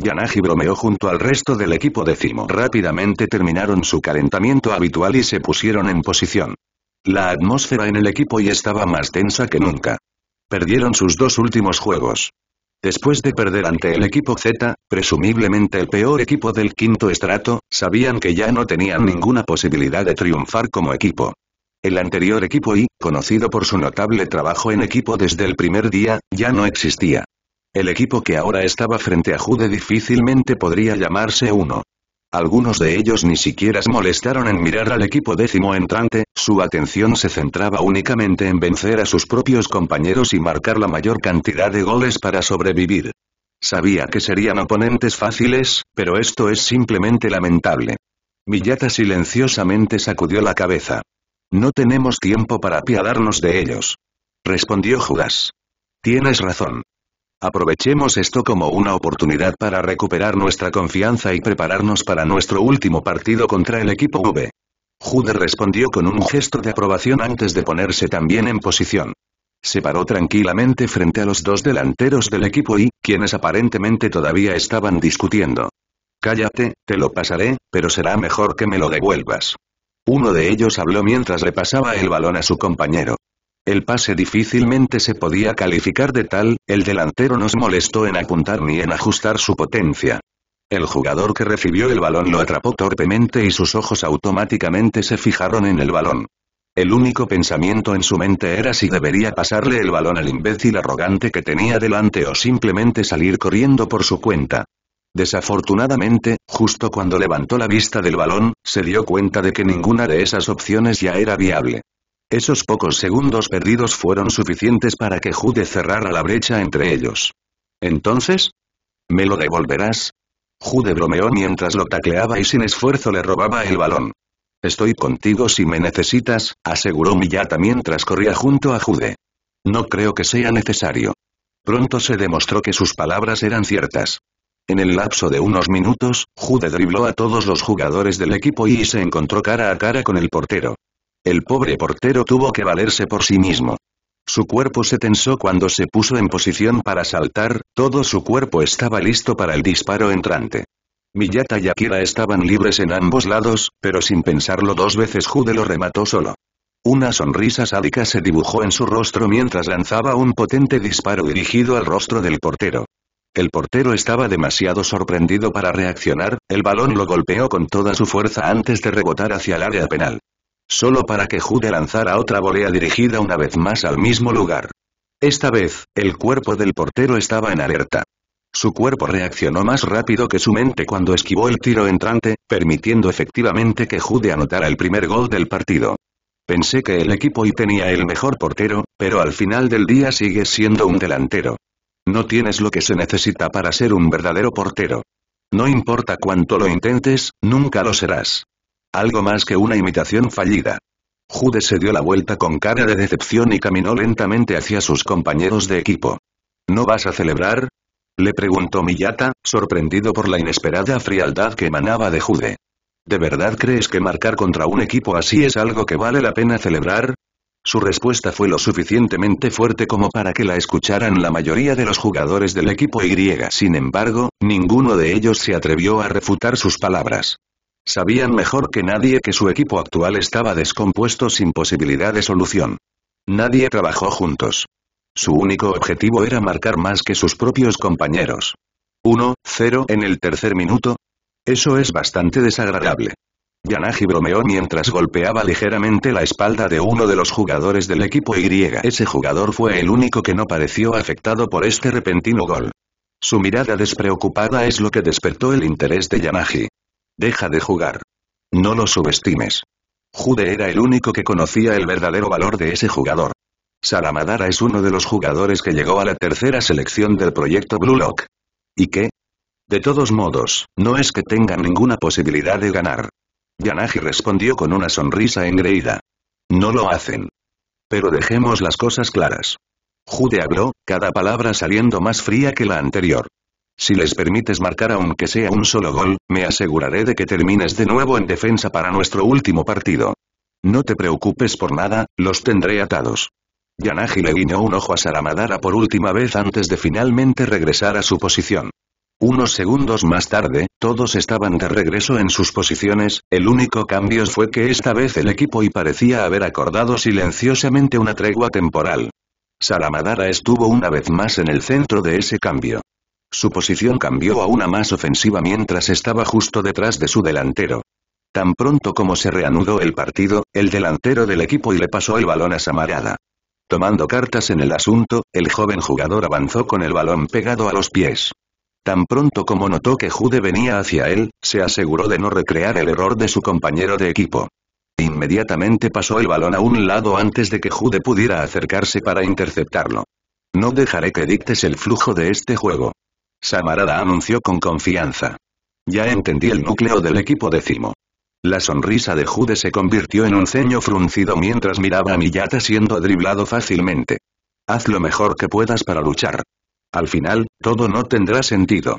Yanagi bromeó junto al resto del equipo décimo. Rápidamente terminaron su calentamiento habitual y se pusieron en posición. La atmósfera en el equipo ya estaba más tensa que nunca. Perdieron sus 2 últimos juegos. Después de perder ante el equipo Z, presumiblemente el peor equipo del quinto estrato, sabían que ya no tenían ninguna posibilidad de triunfar como equipo. El anterior equipo Y, conocido por su notable trabajo en equipo desde el primer día, ya no existía. El equipo que ahora estaba frente a Jude difícilmente podría llamarse uno. Algunos de ellos ni siquiera se molestaron en mirar al equipo décimo entrante, su atención se centraba únicamente en vencer a sus propios compañeros y marcar la mayor cantidad de goles para sobrevivir. Sabía que serían oponentes fáciles, pero esto es simplemente lamentable. Miyata silenciosamente sacudió la cabeza. No tenemos tiempo para apiadarnos de ellos. Respondió Judas. Tienes razón. Aprovechemos esto como una oportunidad para recuperar nuestra confianza y prepararnos para nuestro último partido contra el equipo V. Jude respondió con un gesto de aprobación antes de ponerse también en posición. Se paró tranquilamente frente a los 2 delanteros del equipo Y, quienes aparentemente todavía estaban discutiendo. Cállate, te lo pasaré, pero será mejor que me lo devuelvas. Uno de ellos habló mientras le pasaba el balón a su compañero. El pase difícilmente se podía calificar de tal, el delantero no se molestó en apuntar ni en ajustar su potencia. El jugador que recibió el balón lo atrapó torpemente y sus ojos automáticamente se fijaron en el balón. El único pensamiento en su mente era si debería pasarle el balón al imbécil arrogante que tenía delante o simplemente salir corriendo por su cuenta. Desafortunadamente, justo cuando levantó la vista del balón, se dio cuenta de que ninguna de esas opciones ya era viable. Esos pocos segundos perdidos fueron suficientes para que Jude cerrara la brecha entre ellos. ¿Entonces? ¿Me lo devolverás? Jude bromeó mientras lo tacleaba y sin esfuerzo le robaba el balón. Estoy contigo si me necesitas, aseguró Miyata mientras corría junto a Jude. No creo que sea necesario. Pronto se demostró que sus palabras eran ciertas. En el lapso de unos minutos, Jude dribló a todos los jugadores del equipo y se encontró cara a cara con el portero. El pobre portero tuvo que valerse por sí mismo. Su cuerpo se tensó cuando se puso en posición para saltar, todo su cuerpo estaba listo para el disparo entrante. Miyata y Akira estaban libres en ambos lados, pero sin pensarlo 2 veces Jude lo remató solo. Una sonrisa sádica se dibujó en su rostro mientras lanzaba un potente disparo dirigido al rostro del portero. El portero estaba demasiado sorprendido para reaccionar, el balón lo golpeó con toda su fuerza antes de rebotar hacia el área penal. Solo para que Jude lanzara otra volea dirigida una vez más al mismo lugar. Esta vez, el cuerpo del portero estaba en alerta. Su cuerpo reaccionó más rápido que su mente cuando esquivó el tiro entrante, permitiendo efectivamente que Jude anotara el primer gol del partido. Pensé que el equipo y tenía el mejor portero, pero al final del día sigue siendo un delantero. No tienes lo que se necesita para ser un verdadero portero. No importa cuánto lo intentes, nunca lo serás. Algo más que una imitación fallida. Jude se dio la vuelta con cara de decepción y caminó lentamente hacia sus compañeros de equipo. ¿No vas a celebrar? Le preguntó Miyata, sorprendido por la inesperada frialdad que emanaba de Jude. ¿De verdad crees que marcar contra un equipo así es algo que vale la pena celebrar? Su respuesta fue lo suficientemente fuerte como para que la escucharan la mayoría de los jugadores del equipo Y. Sin embargo, ninguno de ellos se atrevió a refutar sus palabras. Sabían mejor que nadie que su equipo actual estaba descompuesto sin posibilidad de solución. Nadie trabajó juntos. Su único objetivo era marcar más que sus propios compañeros. 1-0 en el tercer minuto. Eso es bastante desagradable. Yanagi bromeó mientras golpeaba ligeramente la espalda de uno de los jugadores del equipo Y. Ese jugador fue el único que no pareció afectado por este repentino gol. Su mirada despreocupada es lo que despertó el interés de Yanagi. Deja de jugar. No lo subestimes. Jude era el único que conocía el verdadero valor de ese jugador. Saramadara es uno de los jugadores que llegó a la tercera selección del proyecto Blue Lock. ¿Y qué? De todos modos, no es que tengan ninguna posibilidad de ganar. Yanagi respondió con una sonrisa engreída. No lo hacen. Pero dejemos las cosas claras. Jude habló, cada palabra saliendo más fría que la anterior. Si les permites marcar aunque sea un solo gol, me aseguraré de que termines de nuevo en defensa para nuestro último partido. No te preocupes por nada, los tendré atados. Yanagi le guiñó un ojo a Saramadara por última vez antes de finalmente regresar a su posición. Unos segundos más tarde, todos estaban de regreso en sus posiciones, el único cambio fue que esta vez el equipo Y parecía haber acordado silenciosamente una tregua temporal. Saramadara estuvo una vez más en el centro de ese cambio. Su posición cambió a una más ofensiva mientras estaba justo detrás de su delantero. Tan pronto como se reanudó el partido, el delantero del equipo Y le pasó el balón a Saramadara. Tomando cartas en el asunto, el joven jugador avanzó con el balón pegado a los pies. Tan pronto como notó que Jude venía hacia él, se aseguró de no recrear el error de su compañero de equipo. Inmediatamente pasó el balón a un lado antes de que Jude pudiera acercarse para interceptarlo. No dejaré que dictes el flujo de este juego. Saramadara anunció con confianza. Ya entendí el núcleo del equipo décimo. La sonrisa de Jude se convirtió en un ceño fruncido mientras miraba a Miyata siendo driblado fácilmente. Haz lo mejor que puedas para luchar. Al final, todo no tendrá sentido.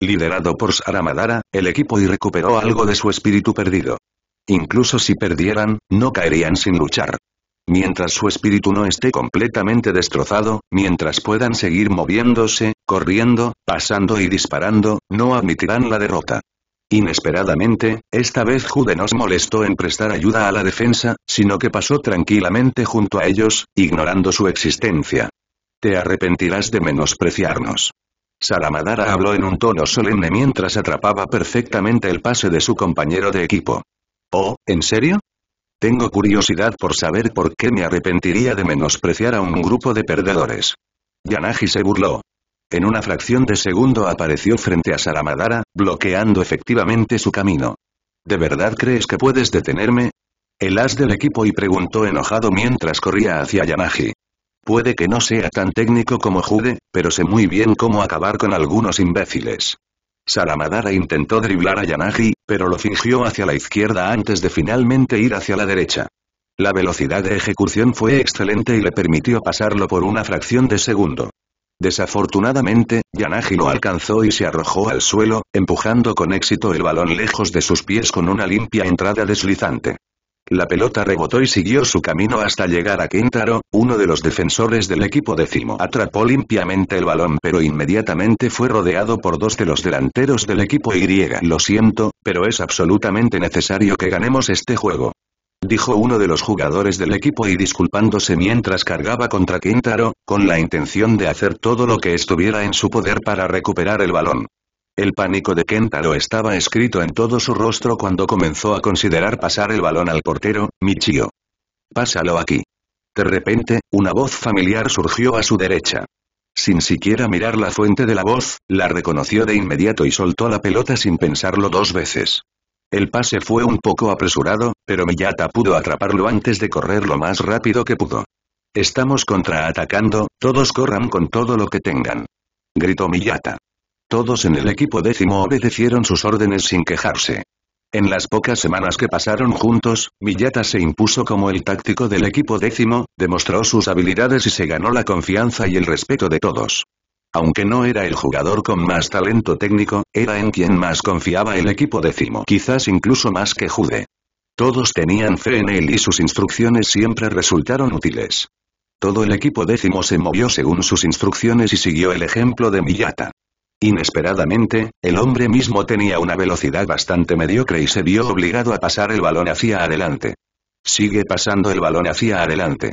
Liderado por Saramadara, el equipo Y recuperó algo de su espíritu perdido. Incluso si perdieran, no caerían sin luchar. Mientras su espíritu no esté completamente destrozado, mientras puedan seguir moviéndose, corriendo, pasando y disparando, no admitirán la derrota. Inesperadamente, esta vez Jude no se molestó en prestar ayuda a la defensa, sino que pasó tranquilamente junto a ellos, ignorando su existencia. Te arrepentirás de menospreciarnos. Saramadara habló en un tono solemne mientras atrapaba perfectamente el pase de su compañero de equipo. Oh, ¿en serio? Tengo curiosidad por saber por qué me arrepentiría de menospreciar a un grupo de perdedores. Yanagi se burló. En una fracción de segundo apareció frente a Saramadara, bloqueando efectivamente su camino. ¿De verdad crees que puedes detenerme? El as del equipo Y preguntó enojado mientras corría hacia Yanagi. Puede que no sea tan técnico como Jude, pero sé muy bien cómo acabar con algunos imbéciles. Saramadara intentó driblar a Yanagi, pero lo fingió hacia la izquierda antes de finalmente ir hacia la derecha. La velocidad de ejecución fue excelente y le permitió pasarlo por una fracción de segundo. Desafortunadamente, Yanagi lo alcanzó y se arrojó al suelo, empujando con éxito el balón lejos de sus pies con una limpia entrada deslizante. La pelota rebotó y siguió su camino hasta llegar a Kentaro, uno de los defensores del equipo décimo. Atrapó limpiamente el balón pero inmediatamente fue rodeado por dos de los delanteros del equipo Y. Lo siento, pero es absolutamente necesario que ganemos este juego. Dijo uno de los jugadores del equipo Y disculpándose mientras cargaba contra Kentaro, con la intención de hacer todo lo que estuviera en su poder para recuperar el balón. El pánico de Kentaro estaba escrito en todo su rostro cuando comenzó a considerar pasar el balón al portero, Michio. «Pásalo aquí». De repente, una voz familiar surgió a su derecha. Sin siquiera mirar la fuente de la voz, la reconoció de inmediato y soltó la pelota sin pensarlo dos veces. El pase fue un poco apresurado, pero Miyata pudo atraparlo antes de correr lo más rápido que pudo. «Estamos contraatacando, todos corran con todo lo que tengan», gritó Miyata. Todos en el equipo décimo obedecieron sus órdenes sin quejarse. En las pocas semanas que pasaron juntos, Miyata se impuso como el táctico del equipo décimo, demostró sus habilidades y se ganó la confianza y el respeto de todos. Aunque no era el jugador con más talento técnico, era en quien más confiaba el equipo décimo, quizás incluso más que Jude. Todos tenían fe en él y sus instrucciones siempre resultaron útiles. Todo el equipo décimo se movió según sus instrucciones y siguió el ejemplo de Miyata. Inesperadamente, el hombre mismo tenía una velocidad bastante mediocre y se vio obligado a pasar el balón hacia adelante. «Sigue pasando el balón hacia adelante»,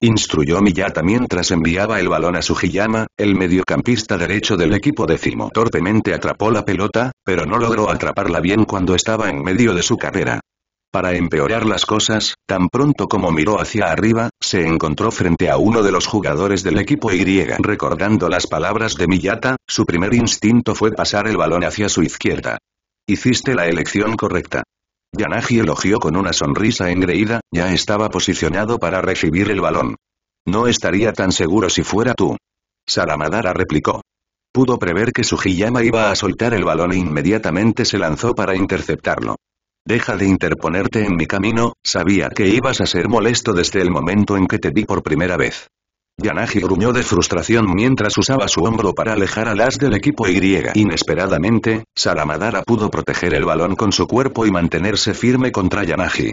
instruyó Miyata mientras enviaba el balón a Sugiyama, el mediocampista derecho del equipo décimo. Torpemente atrapó la pelota, pero no logró atraparla bien cuando estaba en medio de su carrera. Para empeorar las cosas, tan pronto como miró hacia arriba, se encontró frente a uno de los jugadores del equipo Y. Recordando las palabras de Miyata, su primer instinto fue pasar el balón hacia su izquierda. «Hiciste la elección correcta». Yanagi elogió con una sonrisa engreída, ya estaba posicionado para recibir el balón. «No estaría tan seguro si fuera tú», Saramadara replicó. Pudo prever que Sugiyama iba a soltar el balón e inmediatamente se lanzó para interceptarlo. «Deja de interponerte en mi camino, sabía que ibas a ser molesto desde el momento en que te vi por primera vez». Yanagi gruñó de frustración mientras usaba su hombro para alejar al as del equipo Y. Inesperadamente, Saramadara pudo proteger el balón con su cuerpo y mantenerse firme contra Yanagi.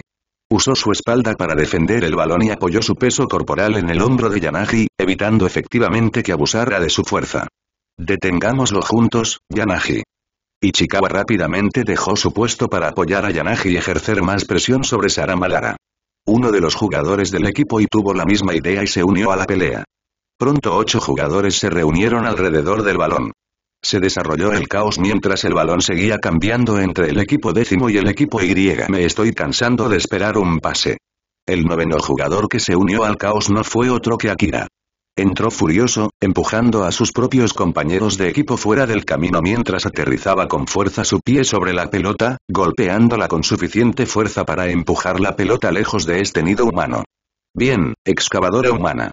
Usó su espalda para defender el balón y apoyó su peso corporal en el hombro de Yanagi, evitando efectivamente que abusara de su fuerza. «Detengámoslo juntos, Yanagi». Ichikawa rápidamente dejó su puesto para apoyar a Yanagi y ejercer más presión sobre Saramadara. Uno de los jugadores del equipo Y tuvo la misma idea y se unió a la pelea. Pronto 8 jugadores se reunieron alrededor del balón. Se desarrolló el caos mientras el balón seguía cambiando entre el equipo décimo y el equipo Y. «Me estoy cansando de esperar un pase». El 9no jugador que se unió al caos no fue otro que Akira. Entró furioso, empujando a sus propios compañeros de equipo fuera del camino mientras aterrizaba con fuerza su pie sobre la pelota, golpeándola con suficiente fuerza para empujar la pelota lejos de este nido humano. «Bien, excavadora humana»,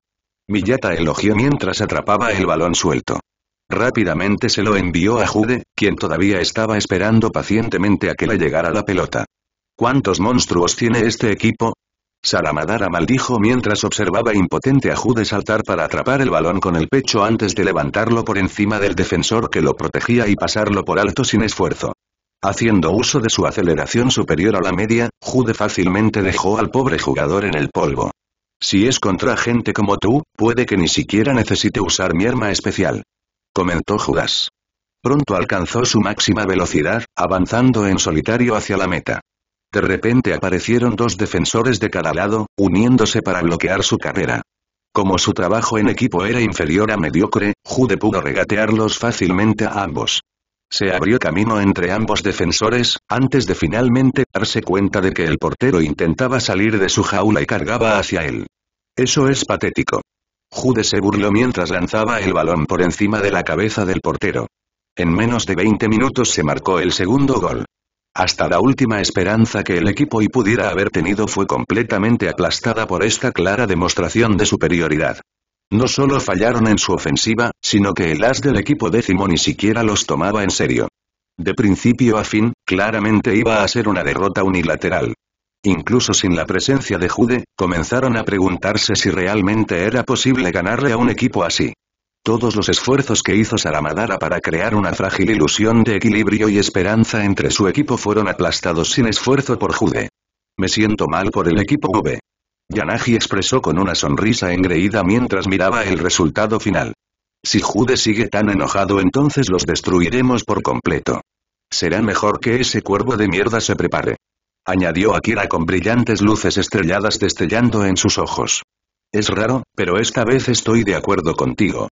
Miyata elogió mientras atrapaba el balón suelto. Rápidamente se lo envió a Jude, quien todavía estaba esperando pacientemente a que le llegara la pelota. «¿Cuántos monstruos tiene este equipo?», Saramadara maldijo mientras observaba impotente a Jude saltar para atrapar el balón con el pecho antes de levantarlo por encima del defensor que lo protegía y pasarlo por alto sin esfuerzo. Haciendo uso de su aceleración superior a la media, Jude fácilmente dejó al pobre jugador en el polvo. «Si es contra gente como tú, puede que ni siquiera necesite usar mi arma especial», comentó Judas. Pronto alcanzó su máxima velocidad, avanzando en solitario hacia la meta. De repente aparecieron 2 defensores de cada lado, uniéndose para bloquear su carrera. Como su trabajo en equipo era inferior a mediocre, Jude pudo regatearlos fácilmente a ambos. Se abrió camino entre ambos defensores, antes de finalmente darse cuenta de que el portero intentaba salir de su jaula y cargaba hacia él. «Eso es patético». Jude se burló mientras lanzaba el balón por encima de la cabeza del portero. En menos de 20 minutos se marcó el segundo gol. Hasta la última esperanza que el equipo Y pudiera haber tenido fue completamente aplastada por esta clara demostración de superioridad. No solo fallaron en su ofensiva, sino que el as del equipo décimo ni siquiera los tomaba en serio. De principio a fin, claramente iba a ser una derrota unilateral. Incluso sin la presencia de Jude, comenzaron a preguntarse si realmente era posible ganarle a un equipo así. Todos los esfuerzos que hizo Saramadara para crear una frágil ilusión de equilibrio y esperanza entre su equipo fueron aplastados sin esfuerzo por Jude. «Me siento mal por el equipo V», Yanagi expresó con una sonrisa engreída mientras miraba el resultado final. «Si Jude sigue tan enojado entonces los destruiremos por completo. Será mejor que ese cuervo de mierda se prepare», añadió Akira con brillantes luces estrelladas destellando en sus ojos. «Es raro, pero esta vez estoy de acuerdo contigo.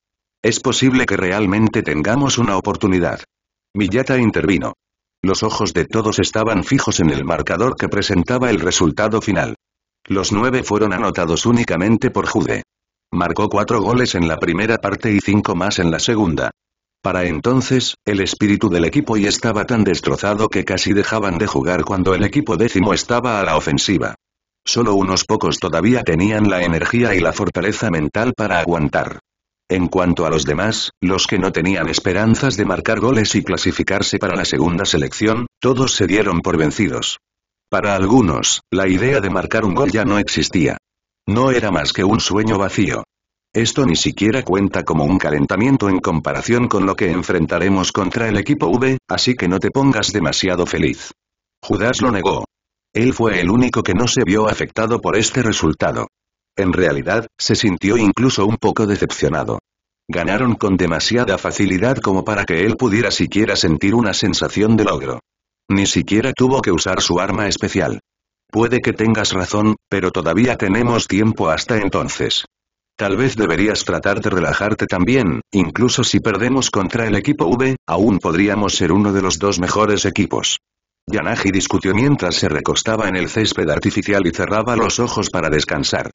Es posible que realmente tengamos una oportunidad». Miyata intervino. Los ojos de todos estaban fijos en el marcador que presentaba el resultado final. Los 9 fueron anotados únicamente por Jude. Marcó 4 goles en la primera parte y 5 más en la segunda. Para entonces, el espíritu del equipo ya estaba tan destrozado que casi dejaban de jugar cuando el equipo décimo estaba a la ofensiva. Solo unos pocos todavía tenían la energía y la fortaleza mental para aguantar. En cuanto a los demás, los que no tenían esperanzas de marcar goles y clasificarse para la segunda selección, todos se dieron por vencidos. Para algunos, la idea de marcar un gol ya no existía. No era más que un sueño vacío. Esto ni siquiera cuenta como un calentamiento en comparación con lo que enfrentaremos contra el equipo V, así que no te pongas demasiado feliz. Judas lo negó. Él fue el único que no se vio afectado por este resultado. En realidad, se sintió incluso un poco decepcionado. Ganaron con demasiada facilidad como para que él pudiera siquiera sentir una sensación de logro. Ni siquiera tuvo que usar su arma especial. Puede que tengas razón, pero todavía tenemos tiempo hasta entonces. Tal vez deberías tratar de relajarte también, incluso si perdemos contra el equipo V, aún podríamos ser uno de los 2 mejores equipos. Yanagi discutió mientras se recostaba en el césped artificial y cerraba los ojos para descansar.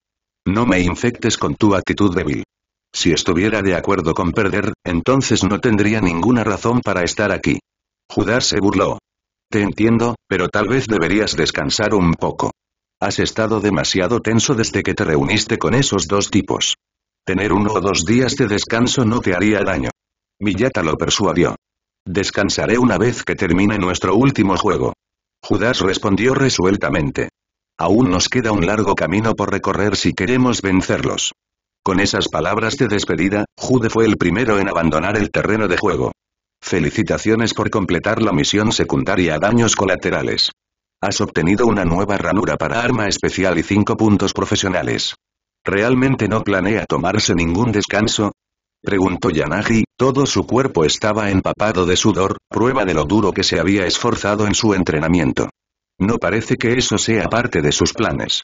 No me infectes con tu actitud débil. Si estuviera de acuerdo con perder, entonces no tendría ninguna razón para estar aquí. Judas se burló. Te entiendo, pero tal vez deberías descansar un poco. Has estado demasiado tenso desde que te reuniste con esos 2 tipos. Tener 1 o 2 días de descanso no te haría daño. Miyata lo persuadió. Descansaré una vez que termine nuestro último juego. Judas respondió resueltamente. Aún nos queda un largo camino por recorrer si queremos vencerlos. Con esas palabras de despedida, Jude fue el primero en abandonar el terreno de juego. Felicitaciones por completar la misión secundaria a daños colaterales. Has obtenido una nueva ranura para arma especial y 5 puntos profesionales. ¿Realmente no planea tomarse ningún descanso? Preguntó Yanagi, todo su cuerpo estaba empapado de sudor, prueba de lo duro que se había esforzado en su entrenamiento. No parece que eso sea parte de sus planes.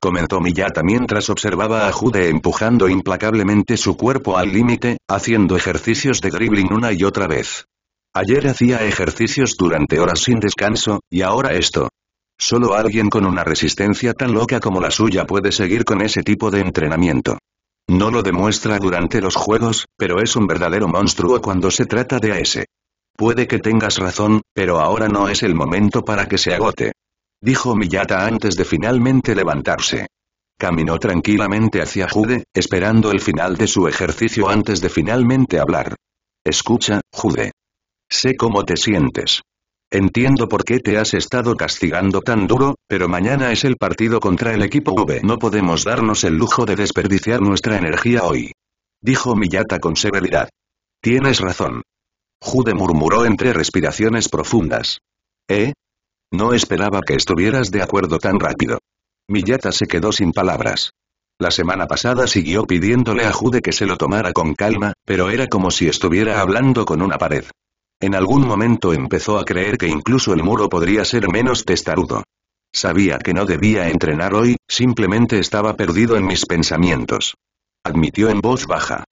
Comentó Miyata mientras observaba a Jude empujando implacablemente su cuerpo al límite, haciendo ejercicios de dribbling una y otra vez. Ayer hacía ejercicios durante horas sin descanso, y ahora esto. Solo alguien con una resistencia tan loca como la suya puede seguir con ese tipo de entrenamiento. No lo demuestra durante los juegos, pero es un verdadero monstruo cuando se trata de AS. Puede que tengas razón, pero ahora no es el momento para que se agote. Dijo Miyata antes de finalmente levantarse. Caminó tranquilamente hacia Jude, esperando el final de su ejercicio antes de finalmente hablar. Escucha, Jude. Sé cómo te sientes. Entiendo por qué te has estado castigando tan duro, pero mañana es el partido contra el equipo V. No podemos darnos el lujo de desperdiciar nuestra energía hoy. Dijo Miyata con severidad. Tienes razón. Jude murmuró entre respiraciones profundas. No esperaba que estuvieras de acuerdo tan rápido. Miyata se quedó sin palabras. La semana pasada siguió pidiéndole a Jude que se lo tomara con calma, pero era como si estuviera hablando con una pared. En algún momento empezó a creer que incluso el muro podría ser menos testarudo. Sabía que no debía entrenar hoy, simplemente estaba perdido en mis pensamientos. Admitió en voz baja.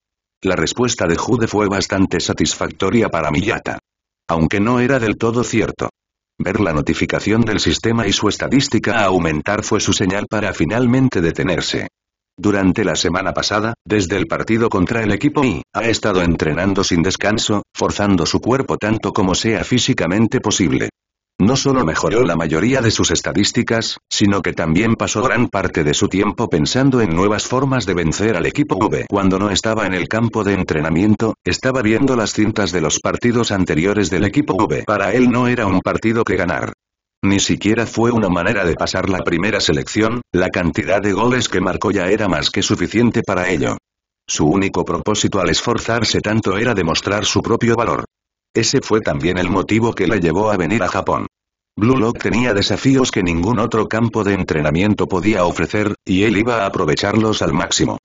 La respuesta de Jude fue bastante satisfactoria para Miyata. Aunque no era del todo cierto. Ver la notificación del sistema y su estadística a aumentar fue su señal para finalmente detenerse. Durante la semana pasada, desde el partido contra el equipo I, ha estado entrenando sin descanso, forzando su cuerpo tanto como sea físicamente posible. No solo mejoró la mayoría de sus estadísticas, sino que también pasó gran parte de su tiempo pensando en nuevas formas de vencer al equipo V. Cuando no estaba en el campo de entrenamiento, estaba viendo las cintas de los partidos anteriores del equipo V. Para él no era un partido que ganar. Ni siquiera fue una manera de pasar la primera selección, la cantidad de goles que marcó ya era más que suficiente para ello. Su único propósito al esforzarse tanto era demostrar su propio valor. Ese fue también el motivo que le llevó a venir a Japón. Blue Lock tenía desafíos que ningún otro campo de entrenamiento podía ofrecer, y él iba a aprovecharlos al máximo.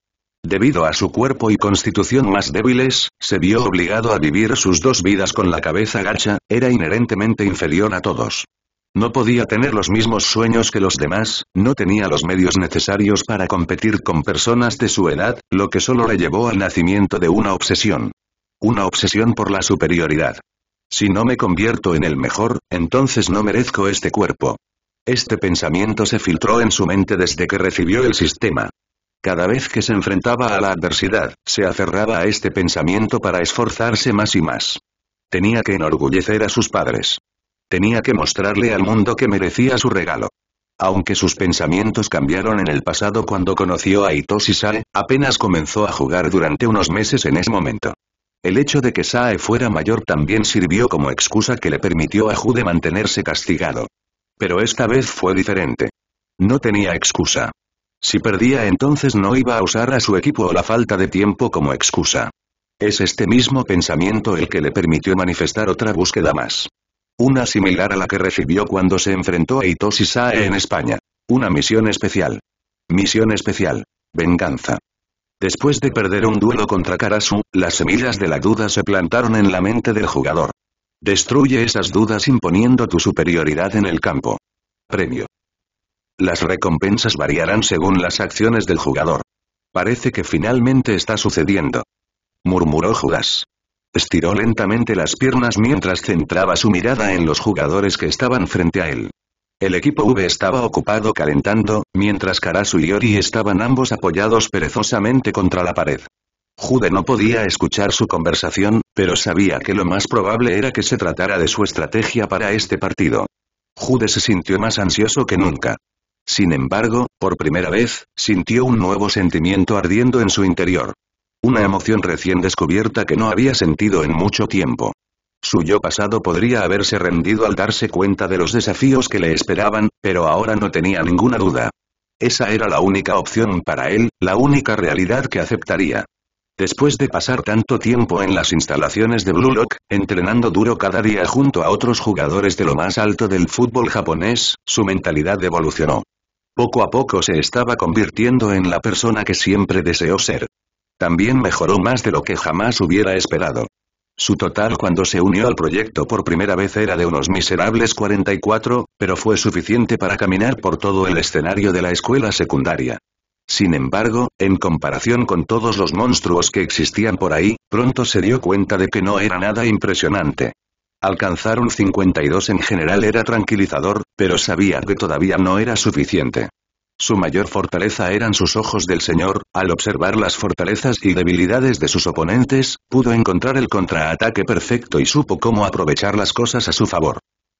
Debido a su cuerpo y constitución más débiles, se vio obligado a vivir sus 2 vidas con la cabeza gacha, era inherentemente inferior a todos. No podía tener los mismos sueños que los demás, no tenía los medios necesarios para competir con personas de su edad, lo que solo le llevó al nacimiento de una obsesión. Una obsesión por la superioridad. Si no me convierto en el mejor, entonces no merezco este cuerpo. Este pensamiento se filtró en su mente desde que recibió el sistema. Cada vez que se enfrentaba a la adversidad, se aferraba a este pensamiento para esforzarse más y más. Tenía que enorgullecer a sus padres. Tenía que mostrarle al mundo que merecía su regalo. Aunque sus pensamientos cambiaron en el pasado cuando conoció a Itoshi Sae, apenas comenzó a jugar durante unos meses en ese momento. El hecho de que Sae fuera mayor también sirvió como excusa que le permitió a Jude mantenerse castigado. Pero esta vez fue diferente. No tenía excusa. Si perdía entonces no iba a usar a su equipo o la falta de tiempo como excusa. Es este mismo pensamiento el que le permitió manifestar otra búsqueda más. Una similar a la que recibió cuando se enfrentó a Itoshi Sae en España. Una misión especial. Misión especial. Venganza. Después de perder un duelo contra Karasu, las semillas de la duda se plantaron en la mente del jugador. Destruye esas dudas imponiendo tu superioridad en el campo. Premio. Las recompensas variarán según las acciones del jugador. Parece que finalmente está sucediendo. Murmuró Judas. Estiró lentamente las piernas mientras centraba su mirada en los jugadores que estaban frente a él. El equipo V estaba ocupado calentando, mientras Karasu y Ori estaban ambos apoyados perezosamente contra la pared. Jude no podía escuchar su conversación, pero sabía que lo más probable era que se tratara de su estrategia para este partido. Jude se sintió más ansioso que nunca. Sin embargo, por primera vez, sintió un nuevo sentimiento ardiendo en su interior. Una emoción recién descubierta que no había sentido en mucho tiempo. Su yo pasado podría haberse rendido al darse cuenta de los desafíos que le esperaban, pero ahora no tenía ninguna duda. Esa era la única opción para él, la única realidad que aceptaría. Después de pasar tanto tiempo en las instalaciones de Blue Lock, entrenando duro cada día junto a otros jugadores de lo más alto del fútbol japonés, su mentalidad evolucionó. Poco a poco se estaba convirtiendo en la persona que siempre deseó ser. También mejoró más de lo que jamás hubiera esperado. Su total cuando se unió al proyecto por primera vez era de unos miserables 44, pero fue suficiente para caminar por todo el escenario de la escuela secundaria. Sin embargo, en comparación con todos los monstruos que existían por ahí, pronto se dio cuenta de que no era nada impresionante. Alcanzar un 52 en general era tranquilizador, pero sabía que todavía no era suficiente. Su mayor fortaleza eran sus ojos del Señor. Al observar las fortalezas y debilidades de sus oponentes, pudo encontrar el contraataque perfecto y supo cómo aprovechar las cosas a su favor.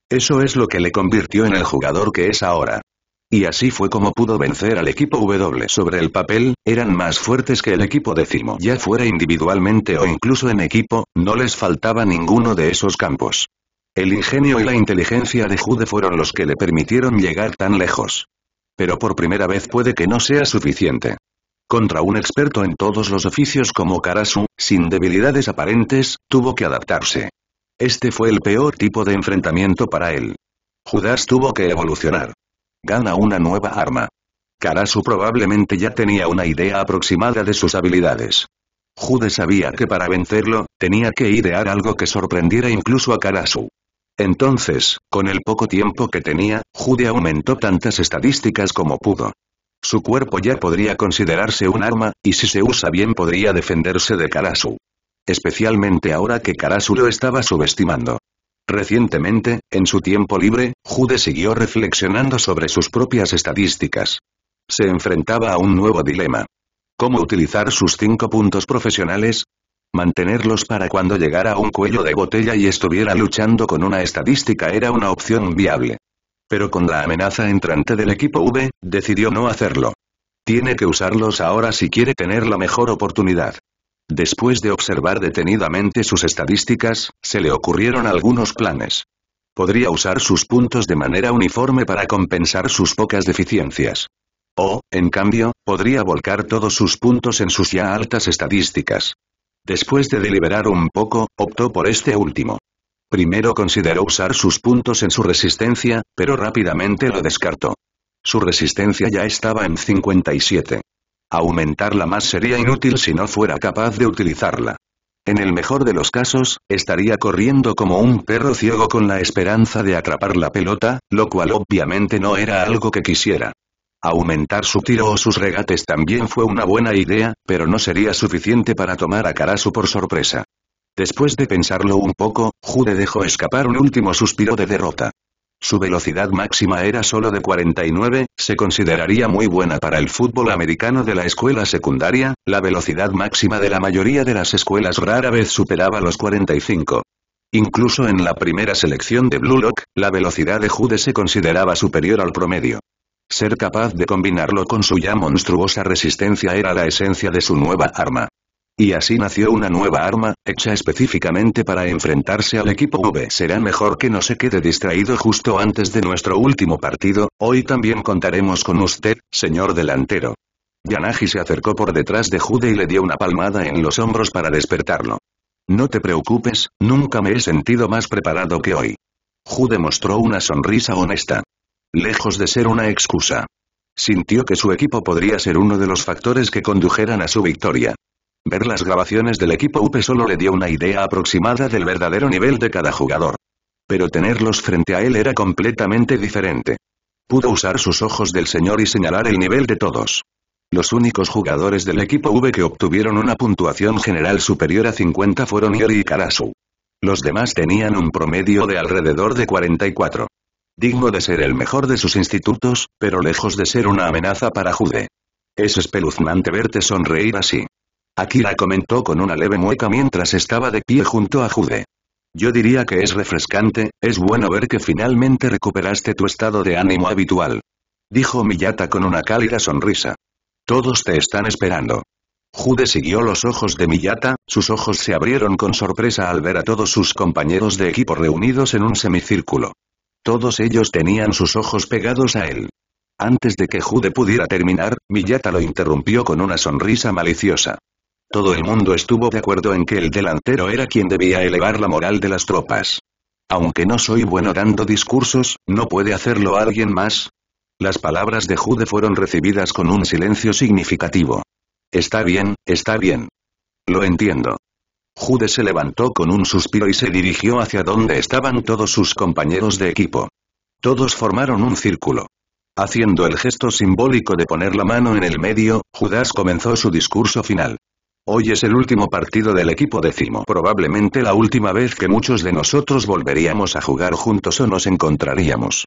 Eso es lo que le convirtió en el jugador que es ahora. Y así fue como pudo vencer al equipo W. Sobre el papel, eran más fuertes que el equipo décimo. Ya fuera individualmente o incluso en equipo, no les faltaba ninguno de esos campos. El ingenio y la inteligencia de Jude fueron los que le permitieron llegar tan lejos. Pero por primera vez puede que no sea suficiente. Contra un experto en todos los oficios como Karasu, sin debilidades aparentes, tuvo que adaptarse. Este fue el peor tipo de enfrentamiento para él. Judas tuvo que evolucionar. Gana una nueva arma. Karasu probablemente ya tenía una idea aproximada de sus habilidades. Jude sabía que para vencerlo, tenía que idear algo que sorprendiera incluso a Karasu. Entonces, con el poco tiempo que tenía, Jude aumentó tantas estadísticas como pudo. Su cuerpo ya podría considerarse un arma, y si se usa bien podría defenderse de Karasu. Especialmente ahora que Karasu lo estaba subestimando. Recientemente, en su tiempo libre, Jude siguió reflexionando sobre sus propias estadísticas. Se enfrentaba a un nuevo dilema. ¿Cómo utilizar sus 5 puntos profesionales? Mantenerlos para cuando llegara a un cuello de botella y estuviera luchando con una estadística era una opción viable. Pero con la amenaza entrante del equipo V, decidió no hacerlo. Tiene que usarlos ahora si quiere tener la mejor oportunidad. Después de observar detenidamente sus estadísticas, se le ocurrieron algunos planes. Podría usar sus puntos de manera uniforme para compensar sus pocas deficiencias. O, en cambio, podría volcar todos sus puntos en sus ya altas estadísticas. Después de deliberar un poco, optó por este último. Primero consideró usar sus puntos en su resistencia, pero rápidamente lo descartó. Su resistencia ya estaba en 57. Aumentarla más sería inútil si no fuera capaz de utilizarla. En el mejor de los casos, estaría corriendo como un perro ciego con la esperanza de atrapar la pelota, lo cual obviamente no era algo que quisiera. Aumentar su tiro o sus regates también fue una buena idea, pero no sería suficiente para tomar a Karasu por sorpresa. Después de pensarlo un poco, Jude dejó escapar un último suspiro de derrota. Su velocidad máxima era solo de 49, se consideraría muy buena para el fútbol americano de la escuela secundaria, la velocidad máxima de la mayoría de las escuelas rara vez superaba los 45. Incluso en la primera selección de Blue Lock, la velocidad de Jude se consideraba superior al promedio. Ser capaz de combinarlo con su ya monstruosa resistencia era la esencia de su nueva arma. Y así nació una nueva arma, hecha específicamente para enfrentarse al equipo V. Será mejor que no se quede distraído justo antes de nuestro último partido, hoy también contaremos con usted, señor delantero. Yanagi se acercó por detrás de Jude y le dio una palmada en los hombros para despertarlo. No te preocupes, nunca me he sentido más preparado que hoy. Jude mostró una sonrisa honesta. Lejos de ser una excusa. Sintió que su equipo podría ser uno de los factores que condujeran a su victoria. Ver las grabaciones del equipo UP solo le dio una idea aproximada del verdadero nivel de cada jugador. Pero tenerlos frente a él era completamente diferente. Pudo usar sus ojos del señor y señalar el nivel de todos. Los únicos jugadores del equipo V que obtuvieron una puntuación general superior a 50 fueron Hiragi y Karasu. Los demás tenían un promedio de alrededor de 44. Digno de ser el mejor de sus institutos, pero lejos de ser una amenaza para Jude. Es espeluznante verte sonreír así. Akira comentó con una leve mueca mientras estaba de pie junto a Jude. Yo diría que es refrescante, es bueno ver que finalmente recuperaste tu estado de ánimo habitual. Dijo Miyata con una cálida sonrisa. Todos te están esperando. Jude siguió los ojos de Miyata, sus ojos se abrieron con sorpresa al ver a todos sus compañeros de equipo reunidos en un semicírculo. Todos ellos tenían sus ojos pegados a él. Antes de que Jude pudiera terminar, Miyata lo interrumpió con una sonrisa maliciosa. Todo el mundo estuvo de acuerdo en que el delantero era quien debía elevar la moral de las tropas. Aunque no soy bueno dando discursos, ¿no puede hacerlo alguien más? Las palabras de Jude fueron recibidas con un silencio significativo. Está bien, está bien. Lo entiendo. Jude se levantó con un suspiro y se dirigió hacia donde estaban todos sus compañeros de equipo. Todos formaron un círculo. Haciendo el gesto simbólico de poner la mano en el medio, Judas comenzó su discurso final. Hoy es el último partido del equipo décimo. Probablemente la última vez que muchos de nosotros volveríamos a jugar juntos o nos encontraríamos.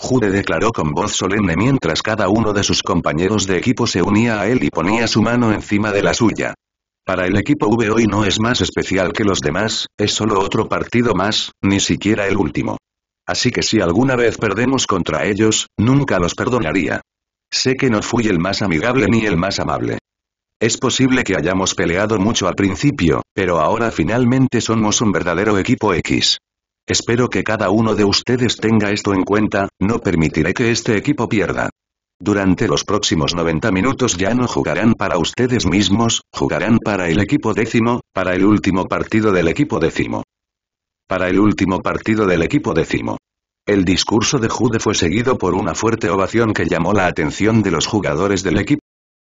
Jude declaró con voz solemne mientras cada uno de sus compañeros de equipo se unía a él y ponía su mano encima de la suya. Para el equipo V hoy no es más especial que los demás, es solo otro partido más, ni siquiera el último. Así que si alguna vez perdemos contra ellos, nunca los perdonaría. Sé que no fui el más amigable ni el más amable. Es posible que hayamos peleado mucho al principio, pero ahora finalmente somos un verdadero equipo X. Espero que cada uno de ustedes tenga esto en cuenta, no permitiré que este equipo pierda. Durante los próximos 90 minutos ya no jugarán para ustedes mismos, jugarán para el equipo décimo, para el último partido del equipo décimo. Para el último partido del equipo décimo. El discurso de Jude fue seguido por una fuerte ovación que llamó la atención de los jugadores del equipo.